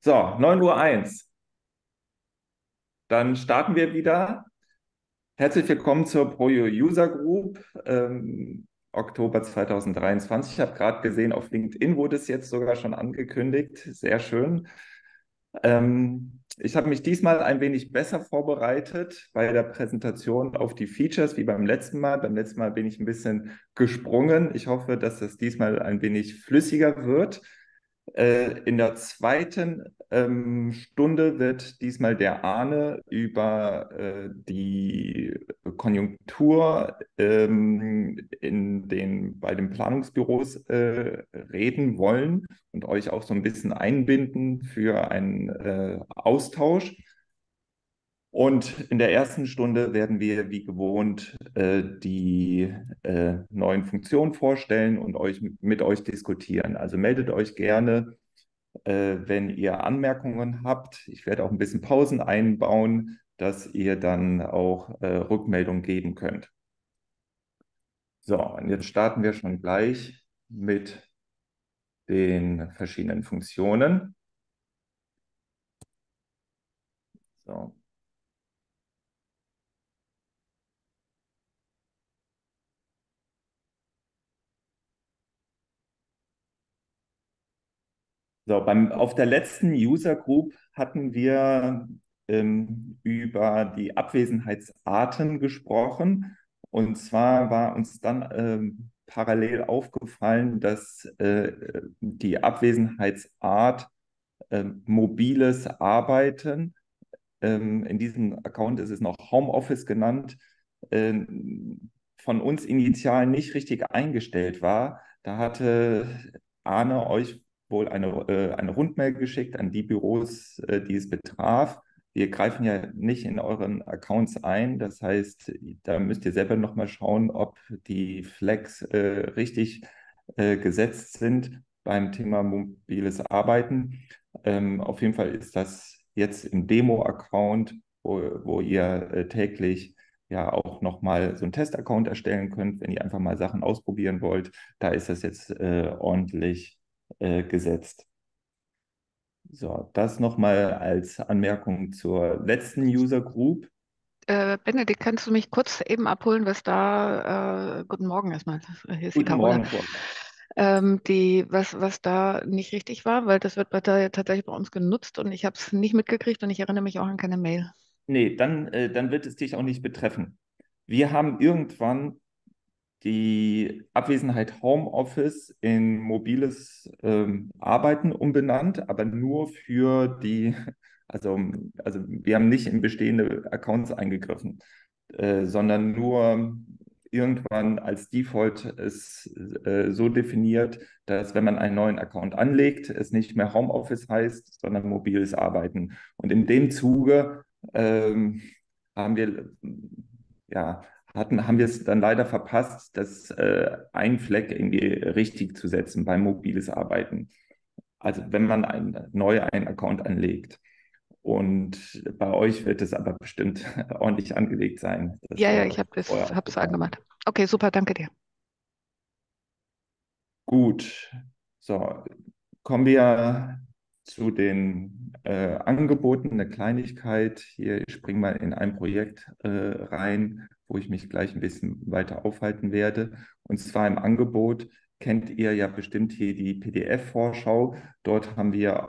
So, 9:01 Uhr. Dann starten wir wieder. Herzlich willkommen zur Projo User Group, Oktober 2023. Ich habe gerade gesehen, auf LinkedIn wurde es jetzt sogar schon angekündigt. Sehr schön. Ich habe mich diesmal ein wenig besser vorbereitet bei der Präsentation auf die Features wie beim letzten Mal. Beim letzten Mal bin ich ein bisschen gesprungen. Ich hoffe, dass das diesmal ein wenig flüssiger wird. In der zweiten Stunde wird diesmal der Arne über die Konjunktur bei den Planungsbüros reden wollen und euch auch so ein bisschen einbinden für einen Austausch. Und in der ersten Stunde werden wir wie gewohnt die neuen Funktionen vorstellen und mit euch diskutieren. Also meldet euch gerne, wenn ihr Anmerkungen habt. Ich werde auch ein bisschen Pausen einbauen, dass ihr dann auch Rückmeldung geben könnt. So, und jetzt starten wir schon gleich mit den verschiedenen Funktionen. So. So, auf der letzten User Group hatten wir über die Abwesenheitsarten gesprochen. Und zwar war uns dann parallel aufgefallen, dass die Abwesenheitsart mobiles Arbeiten, in diesem Account ist es noch Homeoffice genannt, von uns initial nicht richtig eingestellt war. Da hatte Arne euch wohl eine Rundmail geschickt an die Büros, die es betraf. Wir greifen ja nicht in euren Accounts ein. Das heißt, da müsst ihr selber nochmal schauen, ob die Flags richtig gesetzt sind beim Thema mobiles Arbeiten. Auf jeden Fall ist das jetzt im Demo-Account, wo ihr täglich ja auch nochmal so einen Test-Account erstellen könnt, wenn ihr einfach mal Sachen ausprobieren wollt. Da ist das jetzt ordentlich gesetzt. So, das nochmal als Anmerkung zur letzten User Group. Benedikt, kannst du mich kurz eben abholen, was da, guten Morgen erstmal, hier ist guten die Morgen. Was da nicht richtig war, weil das wird tatsächlich bei uns genutzt und ich habe es nicht mitgekriegt und ich erinnere mich auch an keine Mail. Nee, dann wird es dich auch nicht betreffen. Wir haben irgendwann die Abwesenheit Homeoffice in mobiles Arbeiten umbenannt, aber nur für die, also wir haben nicht in bestehende Accounts eingegriffen, sondern nur irgendwann als Default es so definiert, dass wenn man einen neuen Account anlegt, es nicht mehr Homeoffice heißt, sondern mobiles Arbeiten. Und in dem Zuge haben wir es dann leider verpasst, das ein Flag irgendwie richtig zu setzen beim mobiles Arbeiten. Also wenn man einen neuen Account anlegt. Und bei euch wird es aber bestimmt ordentlich angelegt sein. Ja, ich habe es angemacht. Okay, super, danke dir. Gut, so kommen wir zu den Angeboten. Eine Kleinigkeit, hier ich springe mal in ein Projekt rein, wo ich mich gleich ein bisschen weiter aufhalten werde. Und zwar im Angebot kennt ihr ja bestimmt hier die PDF-Vorschau. Dort haben wir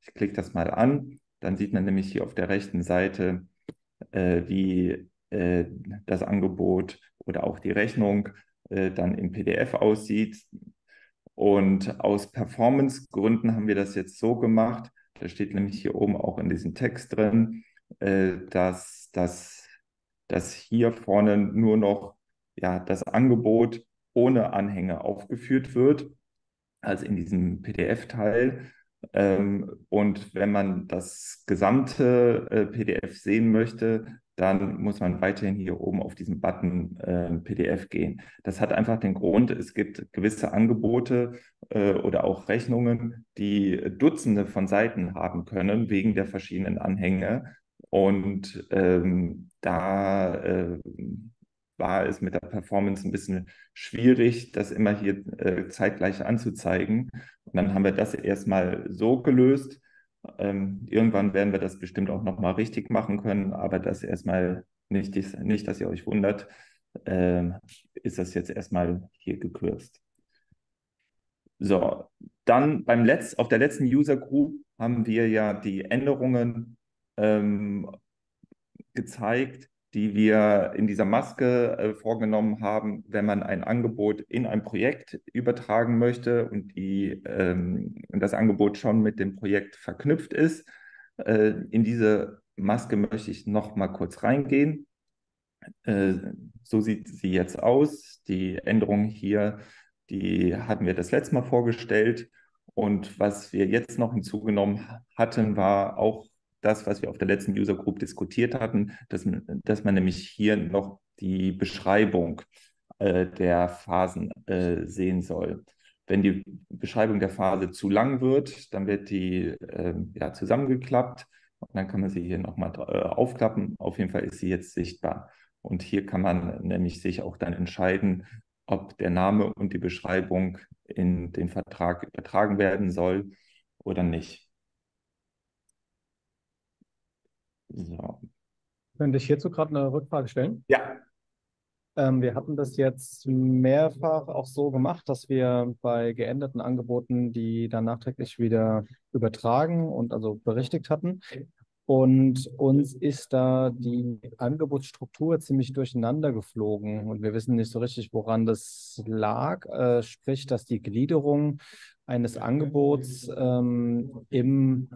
ich klicke das mal an, dann sieht man nämlich hier auf der rechten Seite, wie das Angebot oder auch die Rechnung dann im PDF aussieht. Und aus Performance-Gründen haben wir das jetzt so gemacht, da steht nämlich hier oben auch in diesem Text drin, dass hier vorne nur noch ja, das Angebot ohne Anhänge aufgeführt wird, also in diesem PDF-Teil. Und wenn man das gesamte PDF sehen möchte, dann muss man weiterhin hier oben auf diesen Button PDF gehen. Das hat einfach den Grund, es gibt gewisse Angebote oder auch Rechnungen, die Dutzende von Seiten haben können, wegen der verschiedenen Anhänge. Und war es mit der Performance ein bisschen schwierig, das immer hier zeitgleich anzuzeigen. Und dann haben wir das erstmal so gelöst. Irgendwann werden wir das bestimmt auch nochmal richtig machen können, aber das erstmal nicht, dass ihr euch wundert, ist das jetzt erstmal hier gekürzt. So, dann auf der letzten User Group haben wir ja die Änderungen gezeigt, die wir in dieser Maske vorgenommen haben, wenn man ein Angebot in ein Projekt übertragen möchte und das Angebot schon mit dem Projekt verknüpft ist. In diese Maske möchte ich noch mal kurz reingehen. So sieht sie jetzt aus. Die Änderung hier, die hatten wir das letzte Mal vorgestellt. Und was wir jetzt noch hinzugenommen hatten, war auch das, was wir auf der letzten User Group diskutiert hatten, dass man nämlich hier noch die Beschreibung der Phasen sehen soll. Wenn die Beschreibung der Phase zu lang wird, dann wird die zusammengeklappt und dann kann man sie hier nochmal aufklappen. Auf jeden Fall ist sie jetzt sichtbar. Und hier kann man nämlich sich auch dann entscheiden, ob der Name und die Beschreibung in den Vertrag übertragen werden soll oder nicht. So. Könnte ich hierzu gerade eine Rückfrage stellen? Ja. Wir hatten das jetzt mehrfach auch so gemacht, dass wir bei geänderten Angeboten die dann nachträglich wieder übertragen und also berichtigt hatten. Und uns ist da die Angebotsstruktur ziemlich durcheinander geflogen und wir wissen nicht so richtig, woran das lag. Sprich, dass die Gliederung eines Angebots im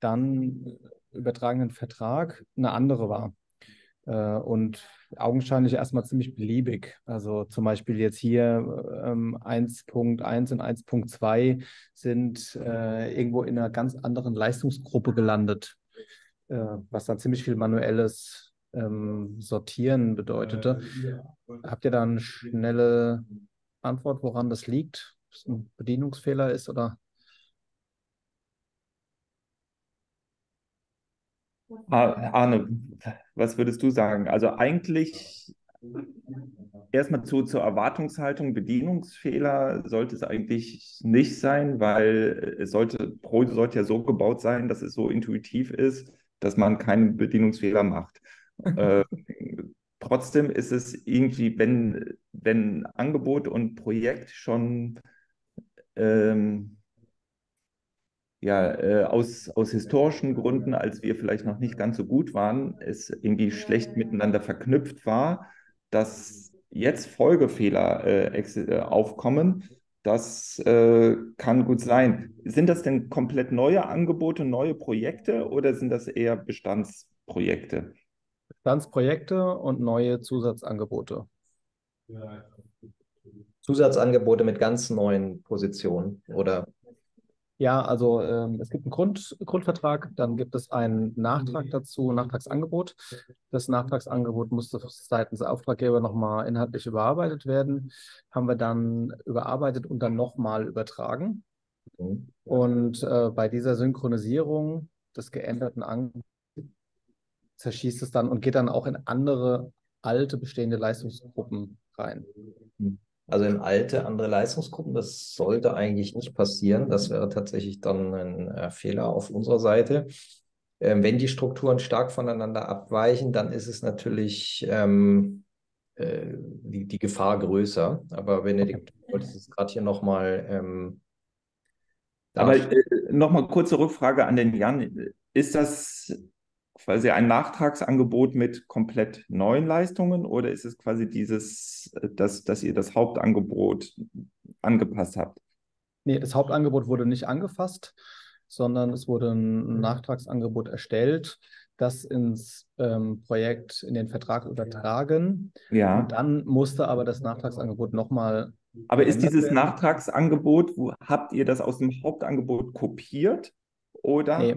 dann übertragenen Vertrag eine andere war und augenscheinlich erstmal ziemlich beliebig. Also zum Beispiel jetzt hier 1.1 und 1.2 sind irgendwo in einer ganz anderen Leistungsgruppe gelandet, was dann ziemlich viel manuelles Sortieren bedeutete. Habt ihr da eine schnelle Antwort, woran das liegt? Ob es ein Bedienungsfehler ist oder? Arne, was würdest du sagen? Also eigentlich erstmal zur Erwartungshaltung, Bedienungsfehler sollte es eigentlich nicht sein, weil Projo sollte ja so gebaut sein, dass es so intuitiv ist, dass man keinen Bedienungsfehler macht. Trotzdem ist es irgendwie, wenn Angebot und Projekt schon aus historischen Gründen, als wir vielleicht noch nicht ganz so gut waren, es irgendwie schlecht miteinander verknüpft war, dass jetzt Folgefehler aufkommen, das kann gut sein. Sind das denn komplett neue Angebote, neue Projekte oder sind das eher Bestandsprojekte? Bestandsprojekte und neue Zusatzangebote. Zusatzangebote mit ganz neuen Positionen oder? Ja, also es gibt einen Grundvertrag, dann gibt es einen Nachtrag dazu, ein Nachtragsangebot. Das Nachtragsangebot musste seitens der Auftraggeber nochmal inhaltlich überarbeitet werden. Haben wir dann überarbeitet und dann nochmal übertragen. Und bei dieser Synchronisierung des geänderten Angebots zerschießt es dann und geht dann auch in andere alte bestehende Leistungsgruppen rein. Also in andere Leistungsgruppen, das sollte eigentlich nicht passieren. Das wäre tatsächlich dann ein Fehler auf unserer Seite. Wenn die Strukturen stark voneinander abweichen, dann ist es natürlich die Gefahr größer. Aber Benedikt, du wolltest es gerade hier nochmal... Aber nochmal kurze Rückfrage an den Jan. Ist das quasi ein Nachtragsangebot mit komplett neuen Leistungen oder ist es quasi dass ihr das Hauptangebot angepasst habt? Nee, das Hauptangebot wurde nicht angefasst, sondern es wurde ein Nachtragsangebot erstellt, das ins Projekt, in den Vertrag übertragen. Ja. Und dann musste aber das Nachtragsangebot nochmal... Aber ist dieses Nachtragsangebot, habt ihr das aus dem Hauptangebot kopiert oder... Nee.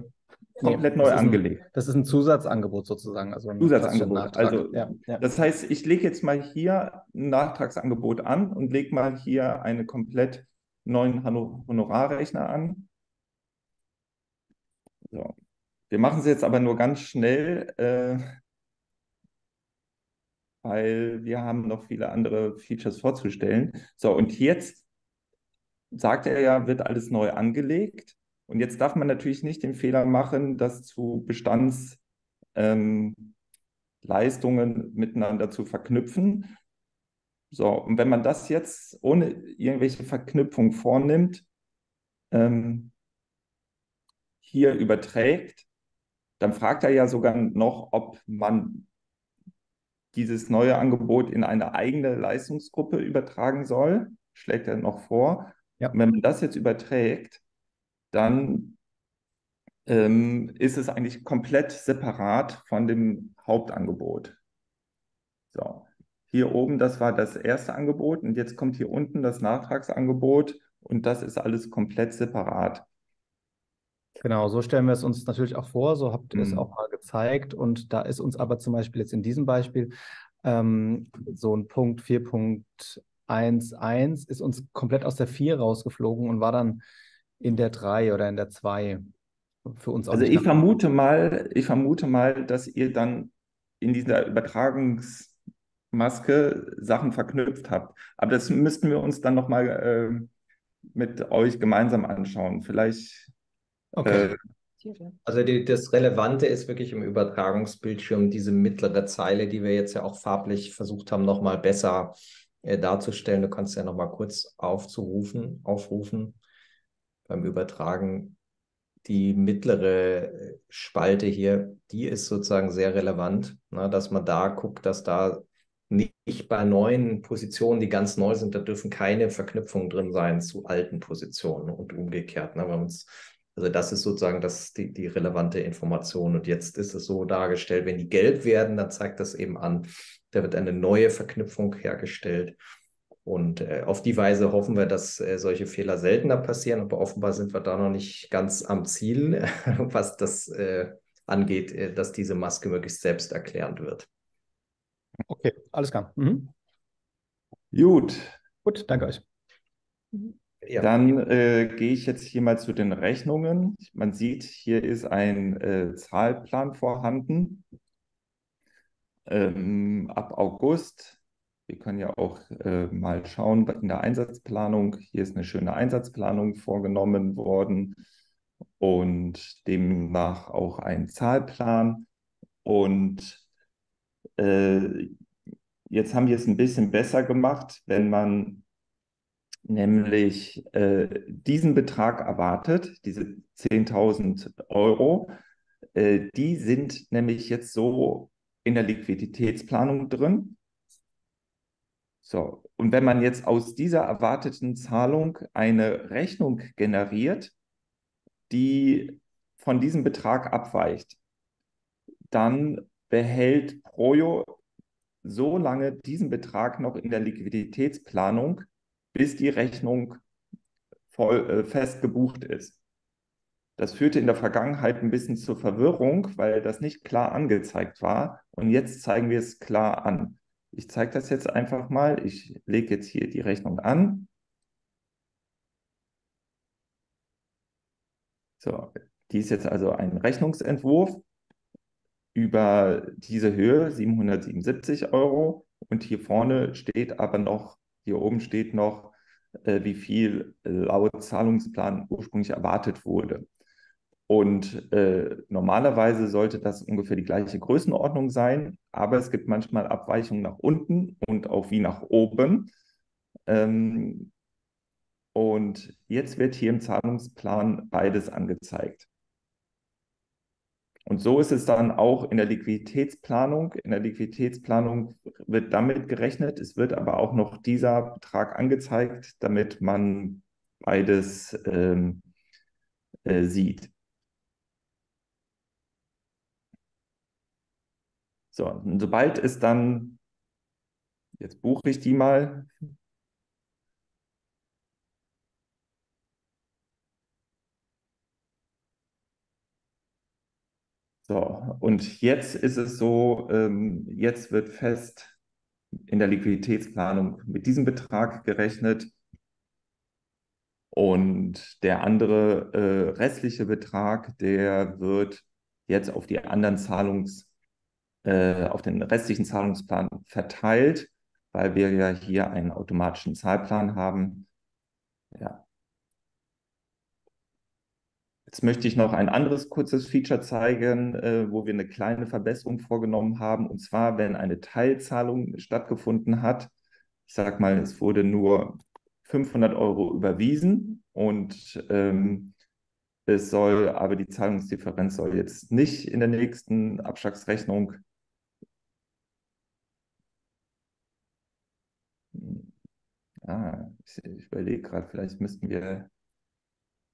Komplett neu angelegt. Das ist ein Zusatzangebot sozusagen. Also ein Zusatzangebot. Also, ja. Das heißt, ich lege jetzt mal hier ein Nachtragsangebot an und lege mal hier einen komplett neuen Honorarrechner an. So. Wir machen es jetzt aber nur ganz schnell, weil wir haben noch viele andere Features vorzustellen. So, und jetzt sagt er ja, wird alles neu angelegt. Und jetzt darf man natürlich nicht den Fehler machen, das zu Bestandsleistungen miteinander zu verknüpfen. So, und wenn man das jetzt ohne irgendwelche Verknüpfung vornimmt, hier überträgt, dann fragt er ja sogar noch, ob man dieses neue Angebot in eine eigene Leistungsgruppe übertragen soll, schlägt er noch vor. Ja. Und wenn man das jetzt überträgt, dann ist es eigentlich komplett separat von dem Hauptangebot. So, hier oben, das war das erste Angebot und jetzt kommt hier unten das Nachtragsangebot und das ist alles komplett separat. Genau, so stellen wir es uns natürlich auch vor, so habt ihr es auch mal gezeigt und da ist uns aber zum Beispiel jetzt in diesem Beispiel so ein Punkt 4.11 ist uns komplett aus der 4 rausgeflogen und war dann in der 3 oder in der 2 für uns auch. Also ich vermute mal, dass ihr dann in dieser Übertragungsmaske Sachen verknüpft habt. Aber das müssten wir uns dann nochmal mit euch gemeinsam anschauen. Vielleicht... Okay. Also das Relevante ist wirklich im Übertragungsbildschirm diese mittlere Zeile, die wir jetzt ja auch farblich versucht haben, nochmal besser darzustellen. Du kannst ja nochmal kurz aufrufen beim Übertragen. Die mittlere Spalte hier, die ist sozusagen sehr relevant, ne, dass man da guckt, dass da nicht bei neuen Positionen, die ganz neu sind, da dürfen keine Verknüpfungen drin sein zu alten Positionen und umgekehrt, ne, weil uns... Also das ist sozusagen die relevante Information. Und jetzt ist es so dargestellt, wenn die gelb werden, dann zeigt das eben an, da wird eine neue Verknüpfung hergestellt. Und auf die Weise hoffen wir, dass solche Fehler seltener passieren. Aber offenbar sind wir da noch nicht ganz am Ziel, was das angeht, dass diese Maske möglichst selbsterklärend wird. Okay, alles klar. Mhm. Gut, danke euch. Mhm. Ja. Dann gehe ich jetzt hier mal zu den Rechnungen. Man sieht, hier ist ein Zahlplan vorhanden ab August. Wir können ja auch mal schauen in der Einsatzplanung. Hier ist eine schöne Einsatzplanung vorgenommen worden und demnach auch ein Zahlplan. Und jetzt haben wir es ein bisschen besser gemacht, wenn man nämlich diesen Betrag erwartet, diese 10.000 Euro, die sind nämlich jetzt so in der Liquiditätsplanung drin. So, und wenn man jetzt aus dieser erwarteten Zahlung eine Rechnung generiert, die von diesem Betrag abweicht, dann behält Projo so lange diesen Betrag noch in der Liquiditätsplanung, bis die Rechnung fest gebucht ist. Das führte in der Vergangenheit ein bisschen zur Verwirrung, weil das nicht klar angezeigt war. Und jetzt zeigen wir es klar an. Ich zeige das jetzt einfach mal. Ich lege jetzt hier die Rechnung an. So, die ist jetzt also ein Rechnungsentwurf über diese Höhe, 777 Euro. Und hier vorne steht aber noch, hier oben steht noch, wie viel laut Zahlungsplan ursprünglich erwartet wurde. Und normalerweise sollte das ungefähr die gleiche Größenordnung sein, aber es gibt manchmal Abweichungen nach unten und auch wie nach oben. Und jetzt wird hier im Zahlungsplan beides angezeigt. Und so ist es dann auch in der Liquiditätsplanung. In der Liquiditätsplanung wird damit gerechnet, es wird aber auch noch dieser Betrag angezeigt, damit man beides sieht. So, und sobald es dann, jetzt buche ich die mal. So, und jetzt ist es so, jetzt wird fest in der Liquiditätsplanung mit diesem Betrag gerechnet und der andere restliche Betrag, der wird jetzt auf die anderen auf den restlichen Zahlungsplan verteilt, weil wir ja hier einen automatischen Zahlplan haben. Ja. Jetzt möchte ich noch ein anderes kurzes Feature zeigen, wo wir eine kleine Verbesserung vorgenommen haben. Und zwar, wenn eine Teilzahlung stattgefunden hat, ich sage mal, es wurde nur 500 € überwiesen und es soll, aber die Zahlungsdifferenz soll jetzt nicht in der nächsten Abschlagsrechnung ich überlege gerade, vielleicht müssten wir,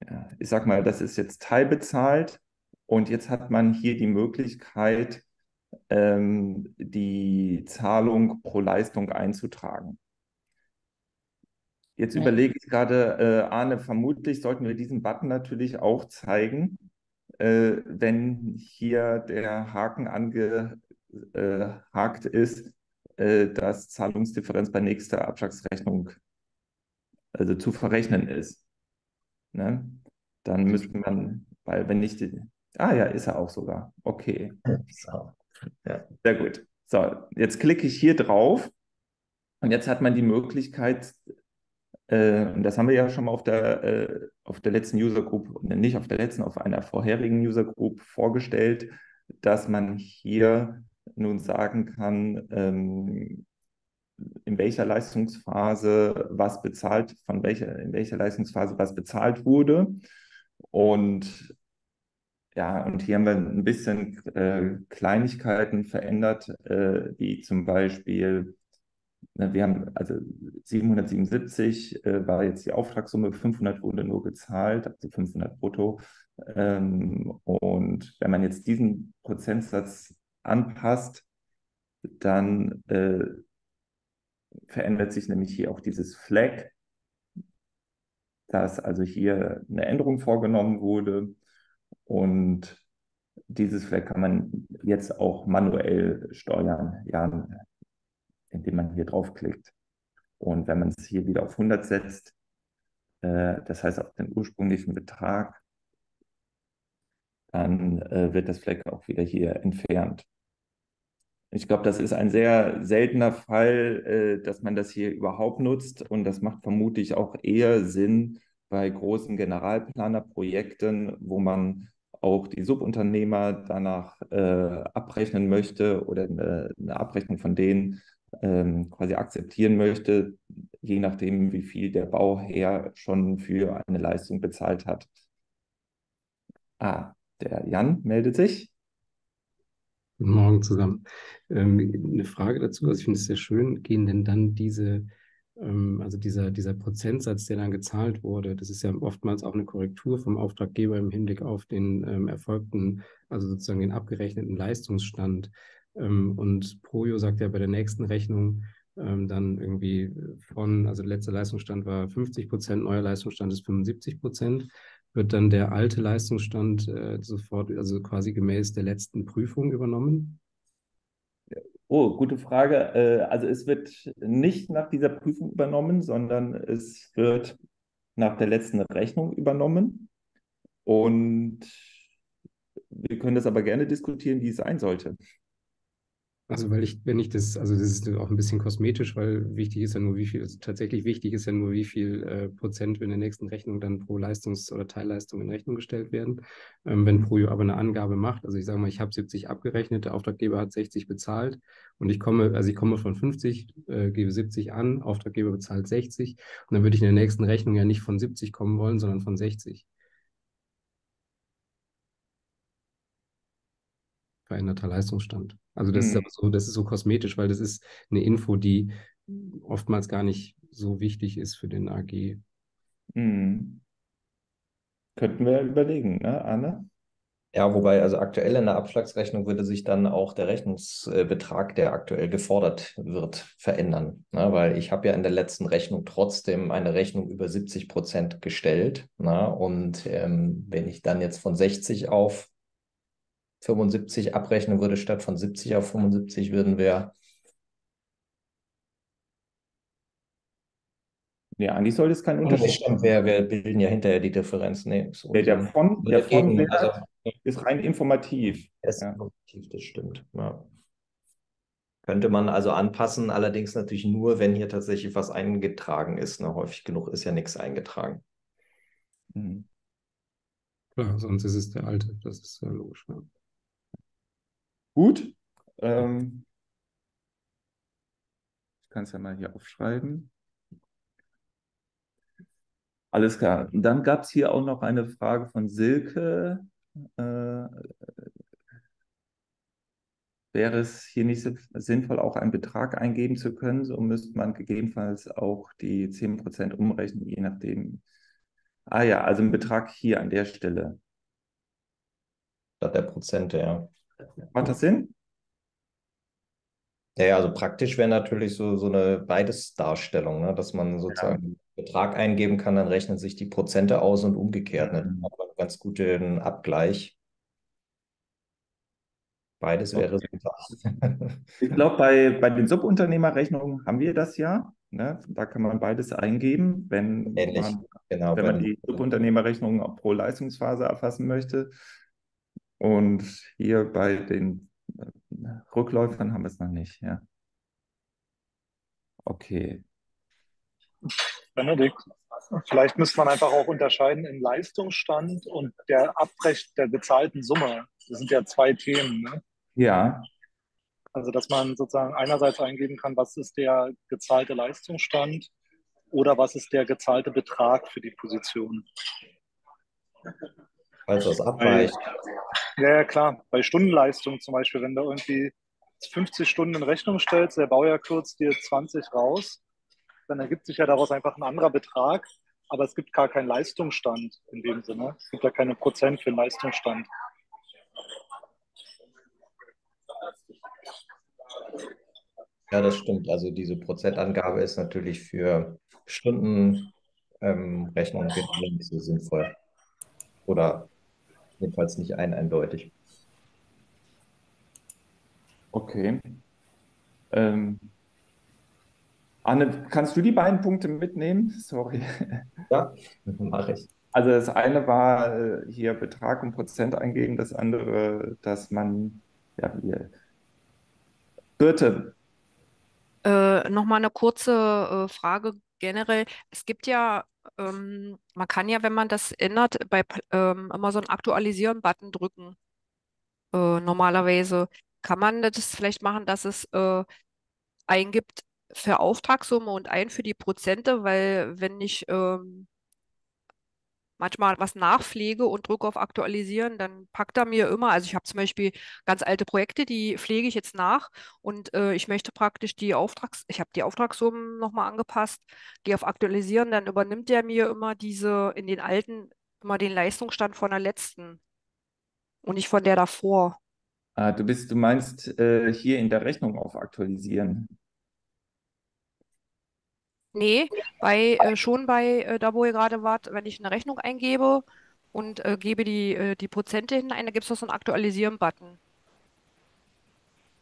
ja, ich sag mal, das ist jetzt teilbezahlt und jetzt hat man hier die Möglichkeit, die Zahlung pro Leistung einzutragen. Jetzt überlege ich gerade, Arne, vermutlich sollten wir diesen Button natürlich auch zeigen, wenn hier der Haken angehakt ist, dass Zahlungsdifferenz bei nächster Abschlagsrechnung also zu verrechnen ist. Ne? Dann müsste man, weil wenn nicht, ja, ist er auch sogar. Okay. So. Ja. Sehr gut. So, jetzt klicke ich hier drauf und jetzt hat man die Möglichkeit, und das haben wir ja schon mal auf der letzten User Group, nicht auf der letzten, auf einer vorherigen User Group vorgestellt, dass man hier nun sagen kann, in welcher Leistungsphase was bezahlt, in welcher Leistungsphase was bezahlt wurde. Und ja, und hier haben wir ein bisschen Kleinigkeiten verändert, wie zum Beispiel, wir haben also 777 war jetzt die Auftragssumme, 500 wurde nur gezahlt, also 500 brutto. Und wenn man jetzt diesen Prozentsatz anpasst, dann verändert sich nämlich hier auch dieses Flag, dass also hier eine Änderung vorgenommen wurde und dieses Flag kann man jetzt auch manuell steuern, ja, indem man hier draufklickt. Und wenn man es hier wieder auf 100 setzt, das heißt auf den ursprünglichen Betrag, dann wird das Flag auch wieder hier entfernt. Ich glaube, das ist ein sehr seltener Fall, dass man das hier überhaupt nutzt und das macht vermutlich auch eher Sinn bei großen Generalplanerprojekten, wo man auch die Subunternehmer danach abrechnen möchte oder eine Abrechnung von denen quasi akzeptieren möchte, je nachdem, wie viel der Bauherr schon für eine Leistung bezahlt hat. Der Jan meldet sich. Guten Morgen zusammen. Eine Frage dazu, also ich finde es sehr schön, gehen denn dann diese, also dieser Prozentsatz, der dann gezahlt wurde, das ist ja oftmals auch eine Korrektur vom Auftraggeber im Hinblick auf den erfolgten, also sozusagen den abgerechneten Leistungsstand. Und Projo sagt ja bei der nächsten Rechnung dann irgendwie von, also der letzte Leistungsstand war 50%, neuer Leistungsstand ist 75%. Wird dann der alte Leistungsstand sofort, also quasi gemäß der letzten Prüfung übernommen? Oh, gute Frage. Also es wird nicht nach dieser Prüfung übernommen, sondern es wird nach der letzten Rechnung übernommen. Und wir können das aber gerne diskutieren, wie es sein sollte. Also das ist auch ein bisschen kosmetisch, weil wichtig ist ja nur, wie viel, also tatsächlich wichtig ist ja nur, wie viel Prozent in der nächsten Rechnung dann pro Leistungs- oder Teilleistung in Rechnung gestellt werden. Wenn Projo aber eine Angabe macht, also ich sage mal, ich habe 70 abgerechnet, der Auftraggeber hat 60 bezahlt und ich komme von 50, gebe 70 an, Auftraggeber bezahlt 60 und dann würde ich in der nächsten Rechnung ja nicht von 70 kommen wollen, sondern von 60. Veränderter Leistungsstand. Also das ist aber so, das ist so kosmetisch, weil das ist eine Info, die oftmals gar nicht so wichtig ist für den AG. Mhm. Könnten wir überlegen, ne, Arne? Ja, wobei also aktuell in der Abschlagsrechnung würde sich dann auch der Rechnungsbetrag, der aktuell gefordert wird, verändern. Ne? Weil ich habe ja in der letzten Rechnung trotzdem eine Rechnung über 70% gestellt. Ne? Und wenn ich dann jetzt von 60 auf 75 abrechnen würde, statt von 70 auf 75 würden wir... Ja, eigentlich sollte es keinen Unterschied sein. Wir bilden ja hinterher die Differenz. Nee, so der Fondwert also, ist rein informativ. Das stimmt. Ja. Könnte man also anpassen, allerdings natürlich nur, wenn hier tatsächlich was eingetragen ist. Ne? Häufig genug ist ja nichts eingetragen. Mhm. Klar, sonst ist es der alte, das ist ja logisch. Ja. Gut. Ich kann es ja mal hier aufschreiben. Alles klar. Und dann gab es hier auch noch eine Frage von Silke. Wäre es hier nicht sinnvoll, auch einen Betrag eingeben zu können? So müsste man gegebenenfalls auch die 10% umrechnen, je nachdem. Ah ja, also ein Betrag hier an der Stelle. Statt der Prozente, ja. Macht das Sinn? Ja, also praktisch wäre natürlich so eine Beides-Darstellung, ne? Dass man sozusagen einen Betrag eingeben kann, dann rechnen sich die Prozente aus und umgekehrt. Ne? Dann hat man einen ganz guten Abgleich. Beides wäre super. Ich glaube, bei den Subunternehmerrechnungen haben wir das ja. Ne? Da kann man beides eingeben, wenn man die Subunternehmerrechnungen pro Leistungsphase erfassen möchte. Und hier bei den Rückläufern haben wir es noch nicht. Ja. Okay. Benedikt, vielleicht müsste man einfach auch unterscheiden in Leistungsstand und der Abrechnung der bezahlten Summe. Das sind ja zwei Themen. Ne? Ja. Also, dass man sozusagen einerseits eingeben kann, was ist der gezahlte Leistungsstand oder was ist der gezahlte Betrag für die Position. Falls das abweicht. Ja, klar. Bei Stundenleistung zum Beispiel, wenn du irgendwie 50 Stunden in Rechnung stellst, der Baujahr kürzt dir 20 raus, dann ergibt sich ja daraus einfach ein anderer Betrag, aber es gibt gar keinen Leistungsstand in dem Sinne. Es gibt ja keine Prozent für den Leistungsstand. Ja, das stimmt. Also diese Prozentangabe ist natürlich für Stundenrechnung nicht so sinnvoll. Oder jedenfalls nicht eindeutig. Okay. Arne, kannst du die beiden Punkte mitnehmen? Sorry. Ja, mache ich. Also das eine war hier Betrag und Prozent eingeben, das andere, dass man, ja, hier. Birte. Nochmal eine kurze Frage generell. Es gibt ja, man kann ja, wenn man das ändert, bei immer so einen Aktualisieren-Button drücken. Normalerweise kann man das vielleicht machen, dass es eingibt für Auftragssumme und ein für die Prozente, weil wenn ich manchmal was nachpflege und drücke auf Aktualisieren, dann packt er mir immer, also ich habe zum Beispiel ganz alte Projekte, die pflege ich jetzt nach und ich möchte praktisch ich habe die Auftragssummen nochmal angepasst, gehe auf Aktualisieren, dann übernimmt er mir immer in den alten, immer den Leistungsstand von der letzten und nicht von der davor. Ah, du meinst hier in der Rechnung auf Aktualisieren? Nee, da wo ihr gerade wart, wenn ich eine Rechnung eingebe und gebe die Prozente hinein, da gibt es doch so einen Aktualisieren-Button.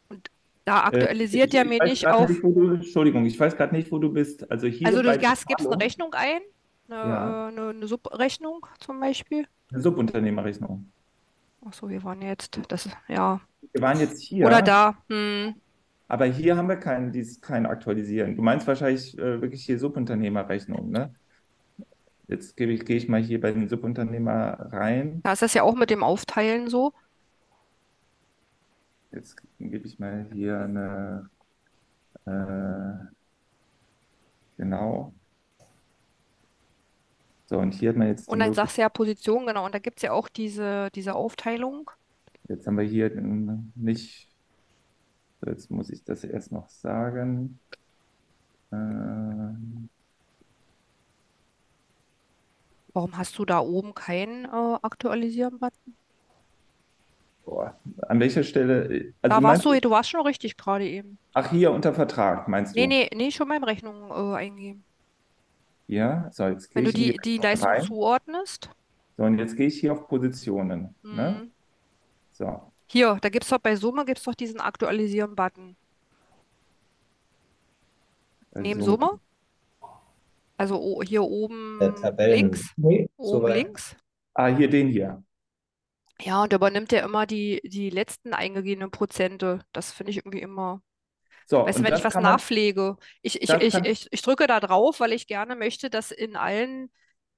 Und da aktualisiert er mir nicht auf... Entschuldigung, ich weiß gerade nicht, wo du bist. Also, hier du gibst eine Rechnung ein, eine Subrechnung zum Beispiel. Eine Subunternehmerrechnung. Achso, wir waren jetzt... Wir waren jetzt hier. Oder da, Aber hier haben wir kein Aktualisieren. Du meinst wahrscheinlich wirklich hier Subunternehmerrechnung, ne? Jetzt gehe ich mal hier bei den Subunternehmer rein. Da ist das ja auch mit dem Aufteilen so. Jetzt gebe ich mal hier eine... genau. So, und hier hat man jetzt... Und dann sagst du ja Position, genau. Und da gibt es ja auch diese Aufteilung. Jetzt haben wir hier nicht... So, jetzt muss ich das erst noch sagen. Warum hast du da oben keinen Aktualisieren-Button? An welcher Stelle? Also du warst schon richtig gerade eben. Ach, hier unter Vertrag, meinst du? Nee, schon beim Rechnung eingeben. Ja, so jetzt gehe ich hier. Wenn du die Leistung zuordnest. So, und jetzt gehe ich hier auf Positionen. Mhm. Ne? So. Hier, da gibt es doch bei Summe diesen Aktualisieren-Button. Neben Summe? Also hier oben links. Nee, oben links. Ah, hier den hier. Ja, und übernimmt er immer die letzten eingegebenen Prozente. Das finde ich irgendwie immer. So, weißt du, wenn ich was nachpflege. Ich drücke da drauf, weil ich gerne möchte, dass in allen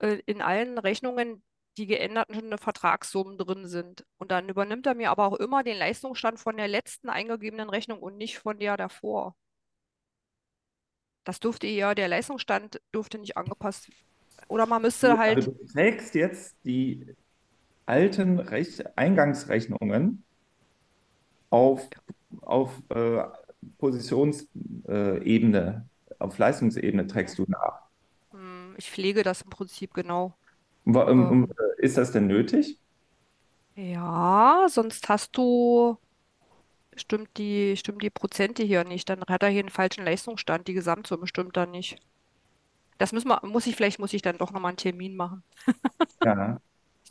Rechnungen die geänderten Vertragssummen drin sind. Und dann übernimmt er mir aber auch immer den Leistungsstand von der letzten eingegebenen Rechnung und nicht von der davor. Das dürfte ja, der Leistungsstand dürfte nicht angepasst werden. Oder man müsste halt... Also du trägst jetzt die alten Eingangsrechnungen auf Positionsebene, auf Leistungsebene trägst du nach. Ich pflege das im Prinzip, genau. Ist das denn nötig? Ja, sonst hast du... Stimmt die Prozente hier nicht, dann hat er hier einen falschen Leistungsstand, die Gesamtsumme stimmt dann nicht. Das muss ich dann doch nochmal einen Termin machen. Ja,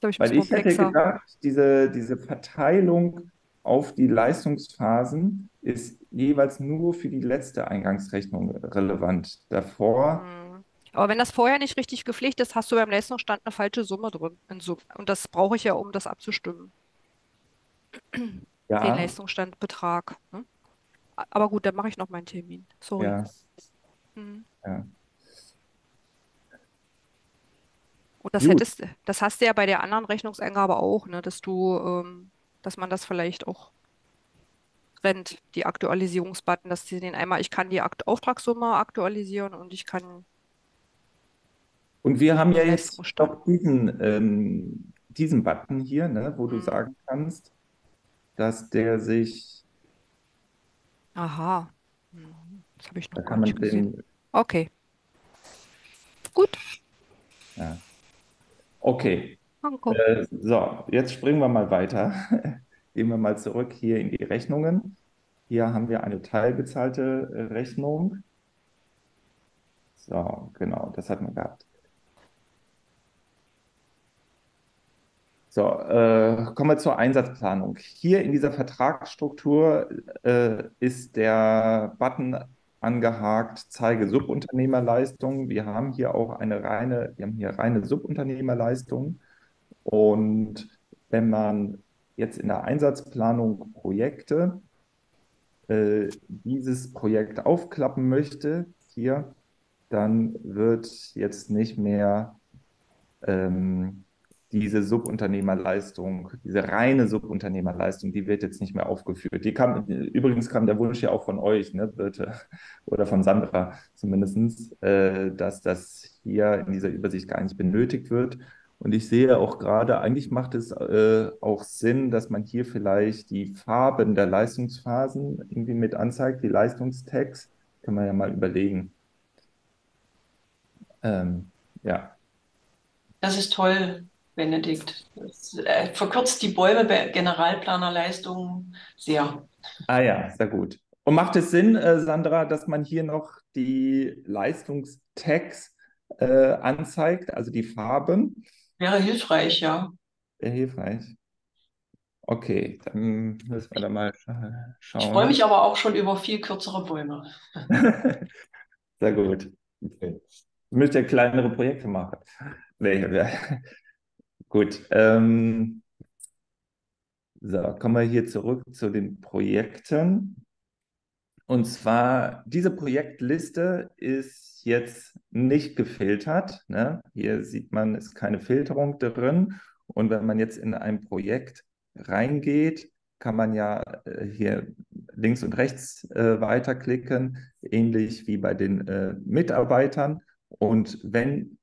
das ist, weil ich hätte gedacht, diese Verteilung auf die Leistungsphasen ist jeweils nur für die letzte Eingangsrechnung relevant. Davor... Aber wenn das vorher nicht richtig gepflegt ist, hast du beim Leistungsstand eine falsche Summe drin. Und das brauche ich ja, um das abzustimmen. Ja. Den Leistungsstandbetrag. Ne? Aber gut, dann mache ich noch meinen Termin. Sorry. Ja. Ja. Und das hast du ja bei der anderen Rechnungseingabe auch, ne? Dass man das vielleicht auch trennt, die Aktualisierungsbutton, dass sie den einmal, ich kann die Auftragssumme aktualisieren und ich kann. Und wir haben ja jetzt auch diesen Button hier, ne? Wo du sagen kannst, dass der sich... Aha, das habe ich noch gar nicht gesehen. Okay. Gut. Ja. Okay. So, jetzt springen wir mal weiter. Gehen wir mal zurück hier in die Rechnungen. Hier haben wir eine teilbezahlte Rechnung. So, genau, das hat man gehabt. So, kommen wir zur Einsatzplanung. Hier in dieser Vertragsstruktur ist der Button angehakt, zeige Subunternehmerleistungen. Wir haben hier auch reine Subunternehmerleistungen. Und wenn man jetzt in der Einsatzplanung Projekte dieses Projekt aufklappen möchte, hier, dann wird jetzt nicht mehr diese reine Subunternehmerleistung, die wird jetzt nicht mehr aufgeführt. Übrigens kam der Wunsch ja auch von euch, ne, Birte, oder von Sandra zumindest, dass das hier in dieser Übersicht gar nicht benötigt wird. Und ich sehe auch gerade, eigentlich macht es auch Sinn, dass man hier vielleicht die Farben der Leistungsphasen irgendwie mit anzeigt, die Leistungstags. Kann man ja mal überlegen. Ja. Das ist toll, Benedikt. Das verkürzt die Bäume bei Generalplanerleistungen sehr. Ah ja, sehr gut. Und macht es Sinn, Sandra, dass man hier noch die Leistungstags anzeigt, also die Farben? Wäre hilfreich, ja. Wäre hilfreich. Okay, dann müssen wir da mal schauen. Ich freue mich aber auch schon über viel kürzere Bäume. Sehr gut. Okay. Ich möchte ja kleinere Projekte machen. Gut, so, kommen wir hier zurück zu den Projekten. Und zwar, diese Projektliste ist jetzt nicht gefiltert. Ne? Hier sieht man, ist keine Filterung drin. Und wenn man jetzt in ein Projekt reingeht, kann man ja hier links und rechts weiterklicken, ähnlich wie bei den Mitarbeitern. Und wenn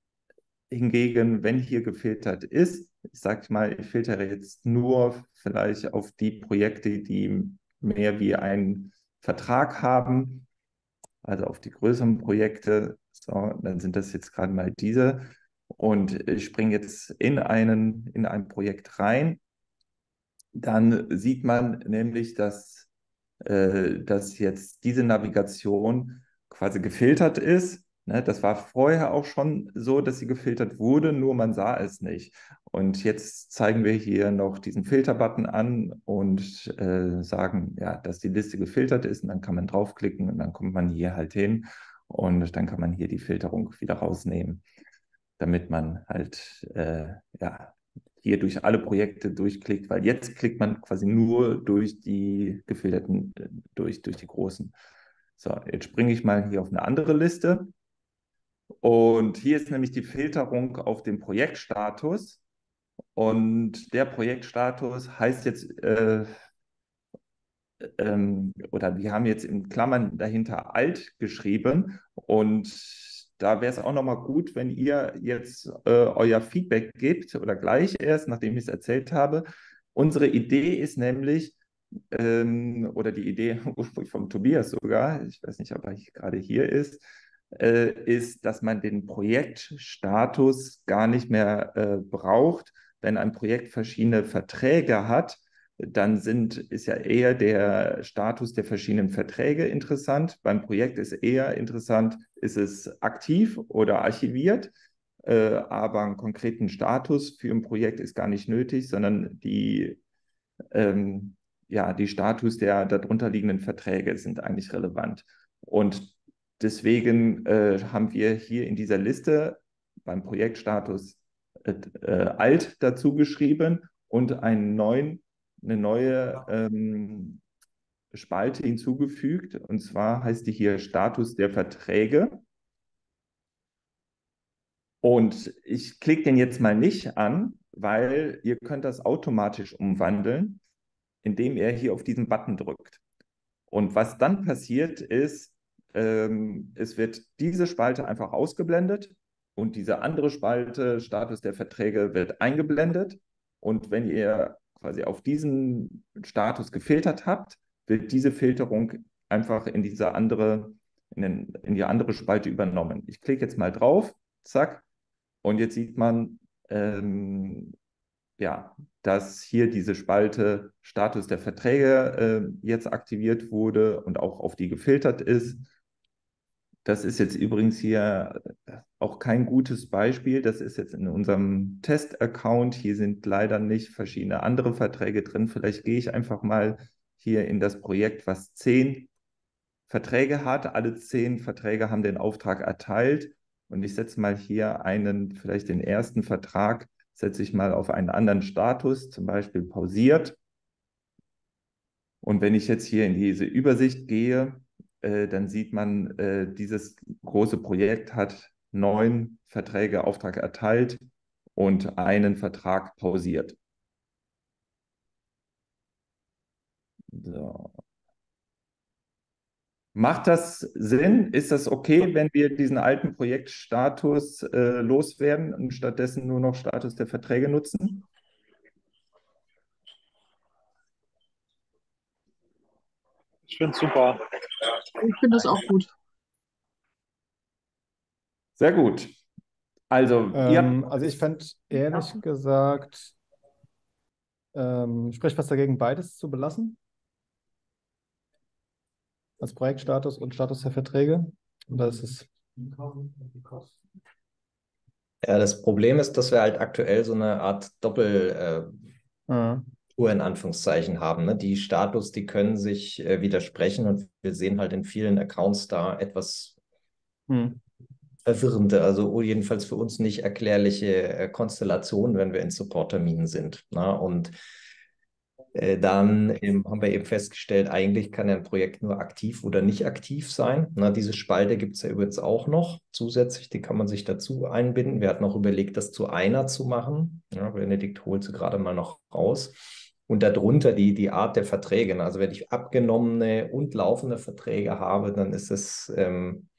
hier gefiltert ist, ich sage mal, ich filtere jetzt nur vielleicht auf die Projekte, die mehr wie einen Vertrag haben, also auf die größeren Projekte, so, dann sind das jetzt gerade mal diese. Und ich springe jetzt in ein Projekt rein, dann sieht man nämlich, dass jetzt diese Navigation quasi gefiltert ist. Das war vorher auch schon so, dass sie gefiltert wurde, nur man sah es nicht. Und jetzt zeigen wir hier noch diesen Filter-Button an und sagen, ja, dass die Liste gefiltert ist. Und dann kann man draufklicken und dann kommt man hier halt hin. Und dann kann man hier die Filterung wieder rausnehmen, damit man halt ja, hier durch alle Projekte durchklickt. Weil jetzt klickt man quasi nur durch die gefilterten, durch die großen. So, jetzt springe ich mal hier auf eine andere Liste. Und hier ist nämlich die Filterung auf den Projektstatus. Und der Projektstatus heißt jetzt, oder wir haben jetzt in Klammern dahinter alt geschrieben. Und da wäre es auch nochmal gut, wenn ihr jetzt euer Feedback gebt oder gleich erst, nachdem ich es erzählt habe. Unsere Idee ist nämlich, oder die Idee ursprünglich vom Tobias sogar, ich weiß nicht, ob er gerade hier ist, ist, dass man den Projektstatus gar nicht mehr braucht. Wenn ein Projekt verschiedene Verträge hat, dann ist ja eher der Status der verschiedenen Verträge interessant. Beim Projekt ist eher interessant, ist es aktiv oder archiviert, aber einen konkreten Status für ein Projekt ist gar nicht nötig, sondern die Status der darunterliegenden Verträge sind eigentlich relevant. Und deswegen haben wir hier in dieser Liste beim Projektstatus alt dazu geschrieben und eine neue Spalte hinzugefügt. Und zwar heißt die hier Status der Verträge. Und ich klicke den jetzt mal nicht an, weil ihr könnt das automatisch umwandeln, indem ihr hier auf diesen Button drückt. Und was dann passiert ist, es wird diese Spalte einfach ausgeblendet und diese andere Spalte, Status der Verträge, wird eingeblendet. Und wenn ihr quasi auf diesen Status gefiltert habt, wird diese Filterung einfach in die andere Spalte übernommen. Ich klicke jetzt mal drauf, zack, und jetzt sieht man, dass hier diese Spalte Status der Verträge jetzt aktiviert wurde und auch auf die gefiltert ist. Das ist jetzt übrigens hier auch kein gutes Beispiel. Das ist jetzt in unserem Test-Account. Hier sind leider nicht verschiedene andere Verträge drin. Vielleicht gehe ich einfach mal hier in das Projekt, was 10 Verträge hat. Alle 10 Verträge haben den Auftrag erteilt. Und ich setze mal hier vielleicht den ersten Vertrag, setze ich mal auf einen anderen Status, zum Beispiel pausiert. Und wenn ich jetzt hier in diese Übersicht gehe, dann sieht man, dieses große Projekt hat 9 Verträge Auftrag erteilt und einen Vertrag pausiert. So. Macht das Sinn? Ist das okay, wenn wir diesen alten Projektstatus loswerden und stattdessen nur noch Status der Verträge nutzen? Ich finde es super. Ich finde das auch gut. Sehr gut. Also, ich fände ehrlich gesagt, spricht was dagegen, beides zu belassen? Als Projektstatus und Status der Verträge? Oder ist es? Ja, das Problem ist, dass wir halt aktuell so eine Art Doppeltour in Anführungszeichen haben. Ne? Die Status, die können sich widersprechen, und wir sehen halt in vielen Accounts da etwas verwirrende, also jedenfalls für uns nicht erklärliche Konstellationen, wenn wir in Support-Terminen sind. Ne? Und dann haben wir eben festgestellt, eigentlich kann ja ein Projekt nur aktiv oder nicht aktiv sein. Na, diese Spalte gibt es ja übrigens auch noch zusätzlich, die kann man sich dazu einbinden. Wir hatten noch überlegt, das zu einer zu machen. Ja, Benedikt holt sie gerade mal noch raus. Und darunter die Art der Verträge. Also wenn ich abgenommene und laufende Verträge habe, dann ist es, und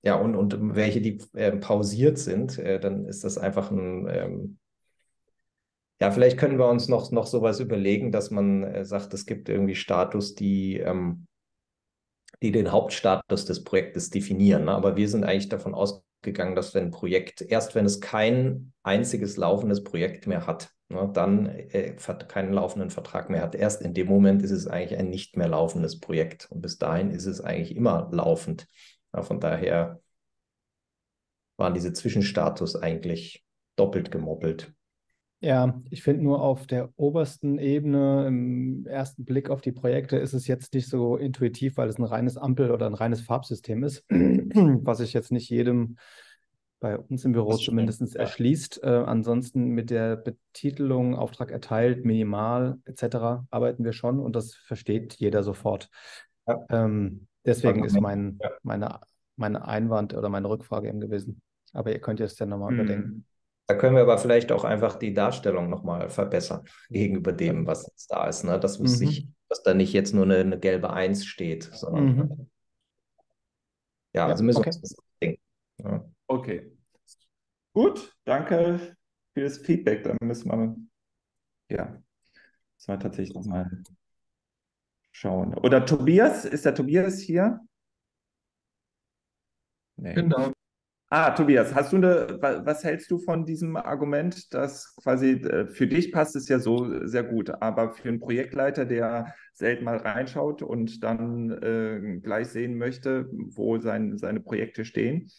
welche, die pausiert sind, dann ist das einfach ein... vielleicht können wir uns noch sowas überlegen, dass man sagt, es gibt irgendwie Status, die den Hauptstatus des Projektes definieren. Ne? Aber wir sind eigentlich davon ausgegangen, dass erst wenn es kein einziges laufendes Projekt mehr hat, ne, dann keinen laufenden Vertrag mehr hat. Erst in dem Moment ist es eigentlich ein nicht mehr laufendes Projekt. Und bis dahin ist es eigentlich immer laufend. Ja, von daher waren diese Zwischenstatus eigentlich doppelt gemoppelt. Ja, ich finde nur auf der obersten Ebene, im ersten Blick auf die Projekte, ist es jetzt nicht so intuitiv, weil es ein reines Ampel- oder ein reines Farbsystem ist, was ich jetzt nicht jedem bei uns im Büro zumindest erschließt. Ansonsten mit der Betitelung, Auftrag erteilt, minimal etc. arbeiten wir schon, und das versteht jeder sofort. Ja. Deswegen ist mein Einwand oder meine Rückfrage eben gewesen. Aber ihr könnt jetzt ja nochmal überdenken. Da können wir aber vielleicht auch einfach die Darstellung nochmal verbessern gegenüber dem, was jetzt da ist. Ne? Das muss sich, dass da nicht jetzt nur eine gelbe 1 steht, sondern ja, also müssen wir uns das denken. Ja. Okay. Gut, danke für das Feedback. Dann müssen wir tatsächlich nochmal schauen. Oder Tobias, ist der Tobias hier? Nee. Genau. Ah, Tobias, hast du was hältst du von diesem Argument, dass quasi für dich passt es ja so sehr gut, aber für einen Projektleiter, der selten mal reinschaut und dann gleich sehen möchte, wo seine Projekte stehen?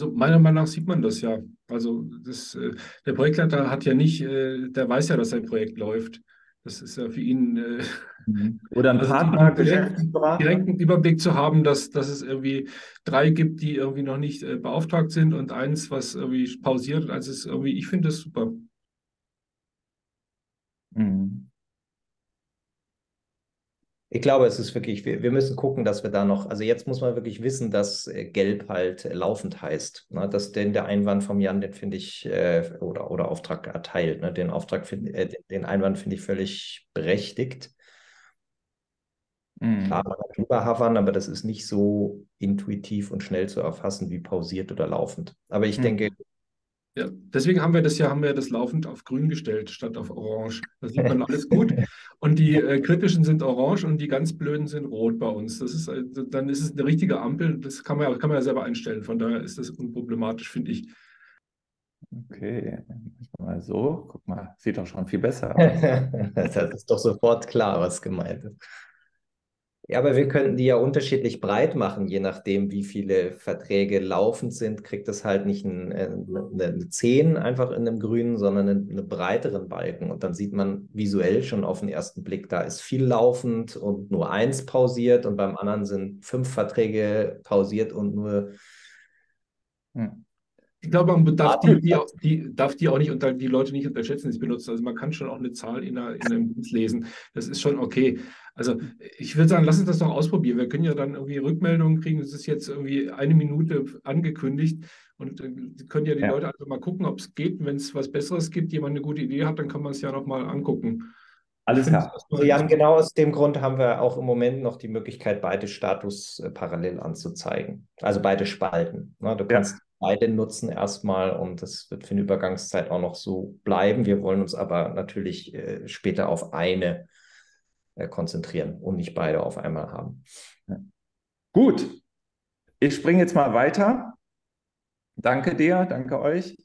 Also meiner Meinung nach sieht man das ja. Also der Projektleiter hat ja nicht, der weiß ja, dass sein Projekt läuft. Das ist ja für ihn oder ein Partner direkten Überblick zu haben, dass es irgendwie 3 gibt, die irgendwie noch nicht beauftragt sind und 1, was irgendwie pausiert. Also ist irgendwie, ich finde das super. Ich glaube, es ist wirklich, wir müssen gucken, dass wir da noch, also jetzt muss man wirklich wissen, dass gelb halt laufend heißt. Ne? Dass der Einwand vom Jan, den finde ich, oder Auftrag erteilt, ne? Den Einwand finde ich völlig berechtigt. Klar, man kann drüber havern, aber das ist nicht so intuitiv und schnell zu erfassen wie pausiert oder laufend. Aber ich denke... Ja, deswegen haben wir das laufend auf grün gestellt, statt auf orange. Das sieht man alles gut. Und die kritischen sind orange und die ganz blöden sind rot bei uns. Das ist, dann ist es eine richtige Ampel. Das kann man ja selber einstellen. Von daher ist das unproblematisch, finde ich. Okay, mal so. Guck mal, sieht doch schon viel besser aus. Das ist doch sofort klar, was gemeint ist. Ja, aber wir könnten die ja unterschiedlich breit machen, je nachdem, wie viele Verträge laufend sind, kriegt das halt nicht eine 10 einfach in einem grünen, sondern einen breiteren Balken. Und dann sieht man visuell schon auf den ersten Blick, da ist viel laufend und nur 1 pausiert und beim anderen sind 5 Verträge pausiert und nur... Ich glaube, man darf die Leute nicht unterschätzen, die es benutzen. Also man kann schon auch eine Zahl in einem Dienst lesen. Das ist schon okay. Also ich würde sagen, lass uns das doch ausprobieren. Wir können ja dann irgendwie Rückmeldungen kriegen. Es ist jetzt irgendwie 1 Minute angekündigt und können ja die Leute einfach mal gucken, ob es geht. Wenn es was Besseres gibt, jemand eine gute Idee hat, dann kann man es ja nochmal angucken. Alles klar. Jan, genau aus dem Grund haben wir auch im Moment noch die Möglichkeit, beide Status parallel anzuzeigen. Also beide Spalten. Ne? Du kannst beide nutzen erstmal und das wird für eine Übergangszeit auch noch so bleiben. Wir wollen uns aber natürlich später auf eine konzentrieren und nicht beide auf einmal haben. Gut, ich springe jetzt mal weiter. Danke dir, danke euch.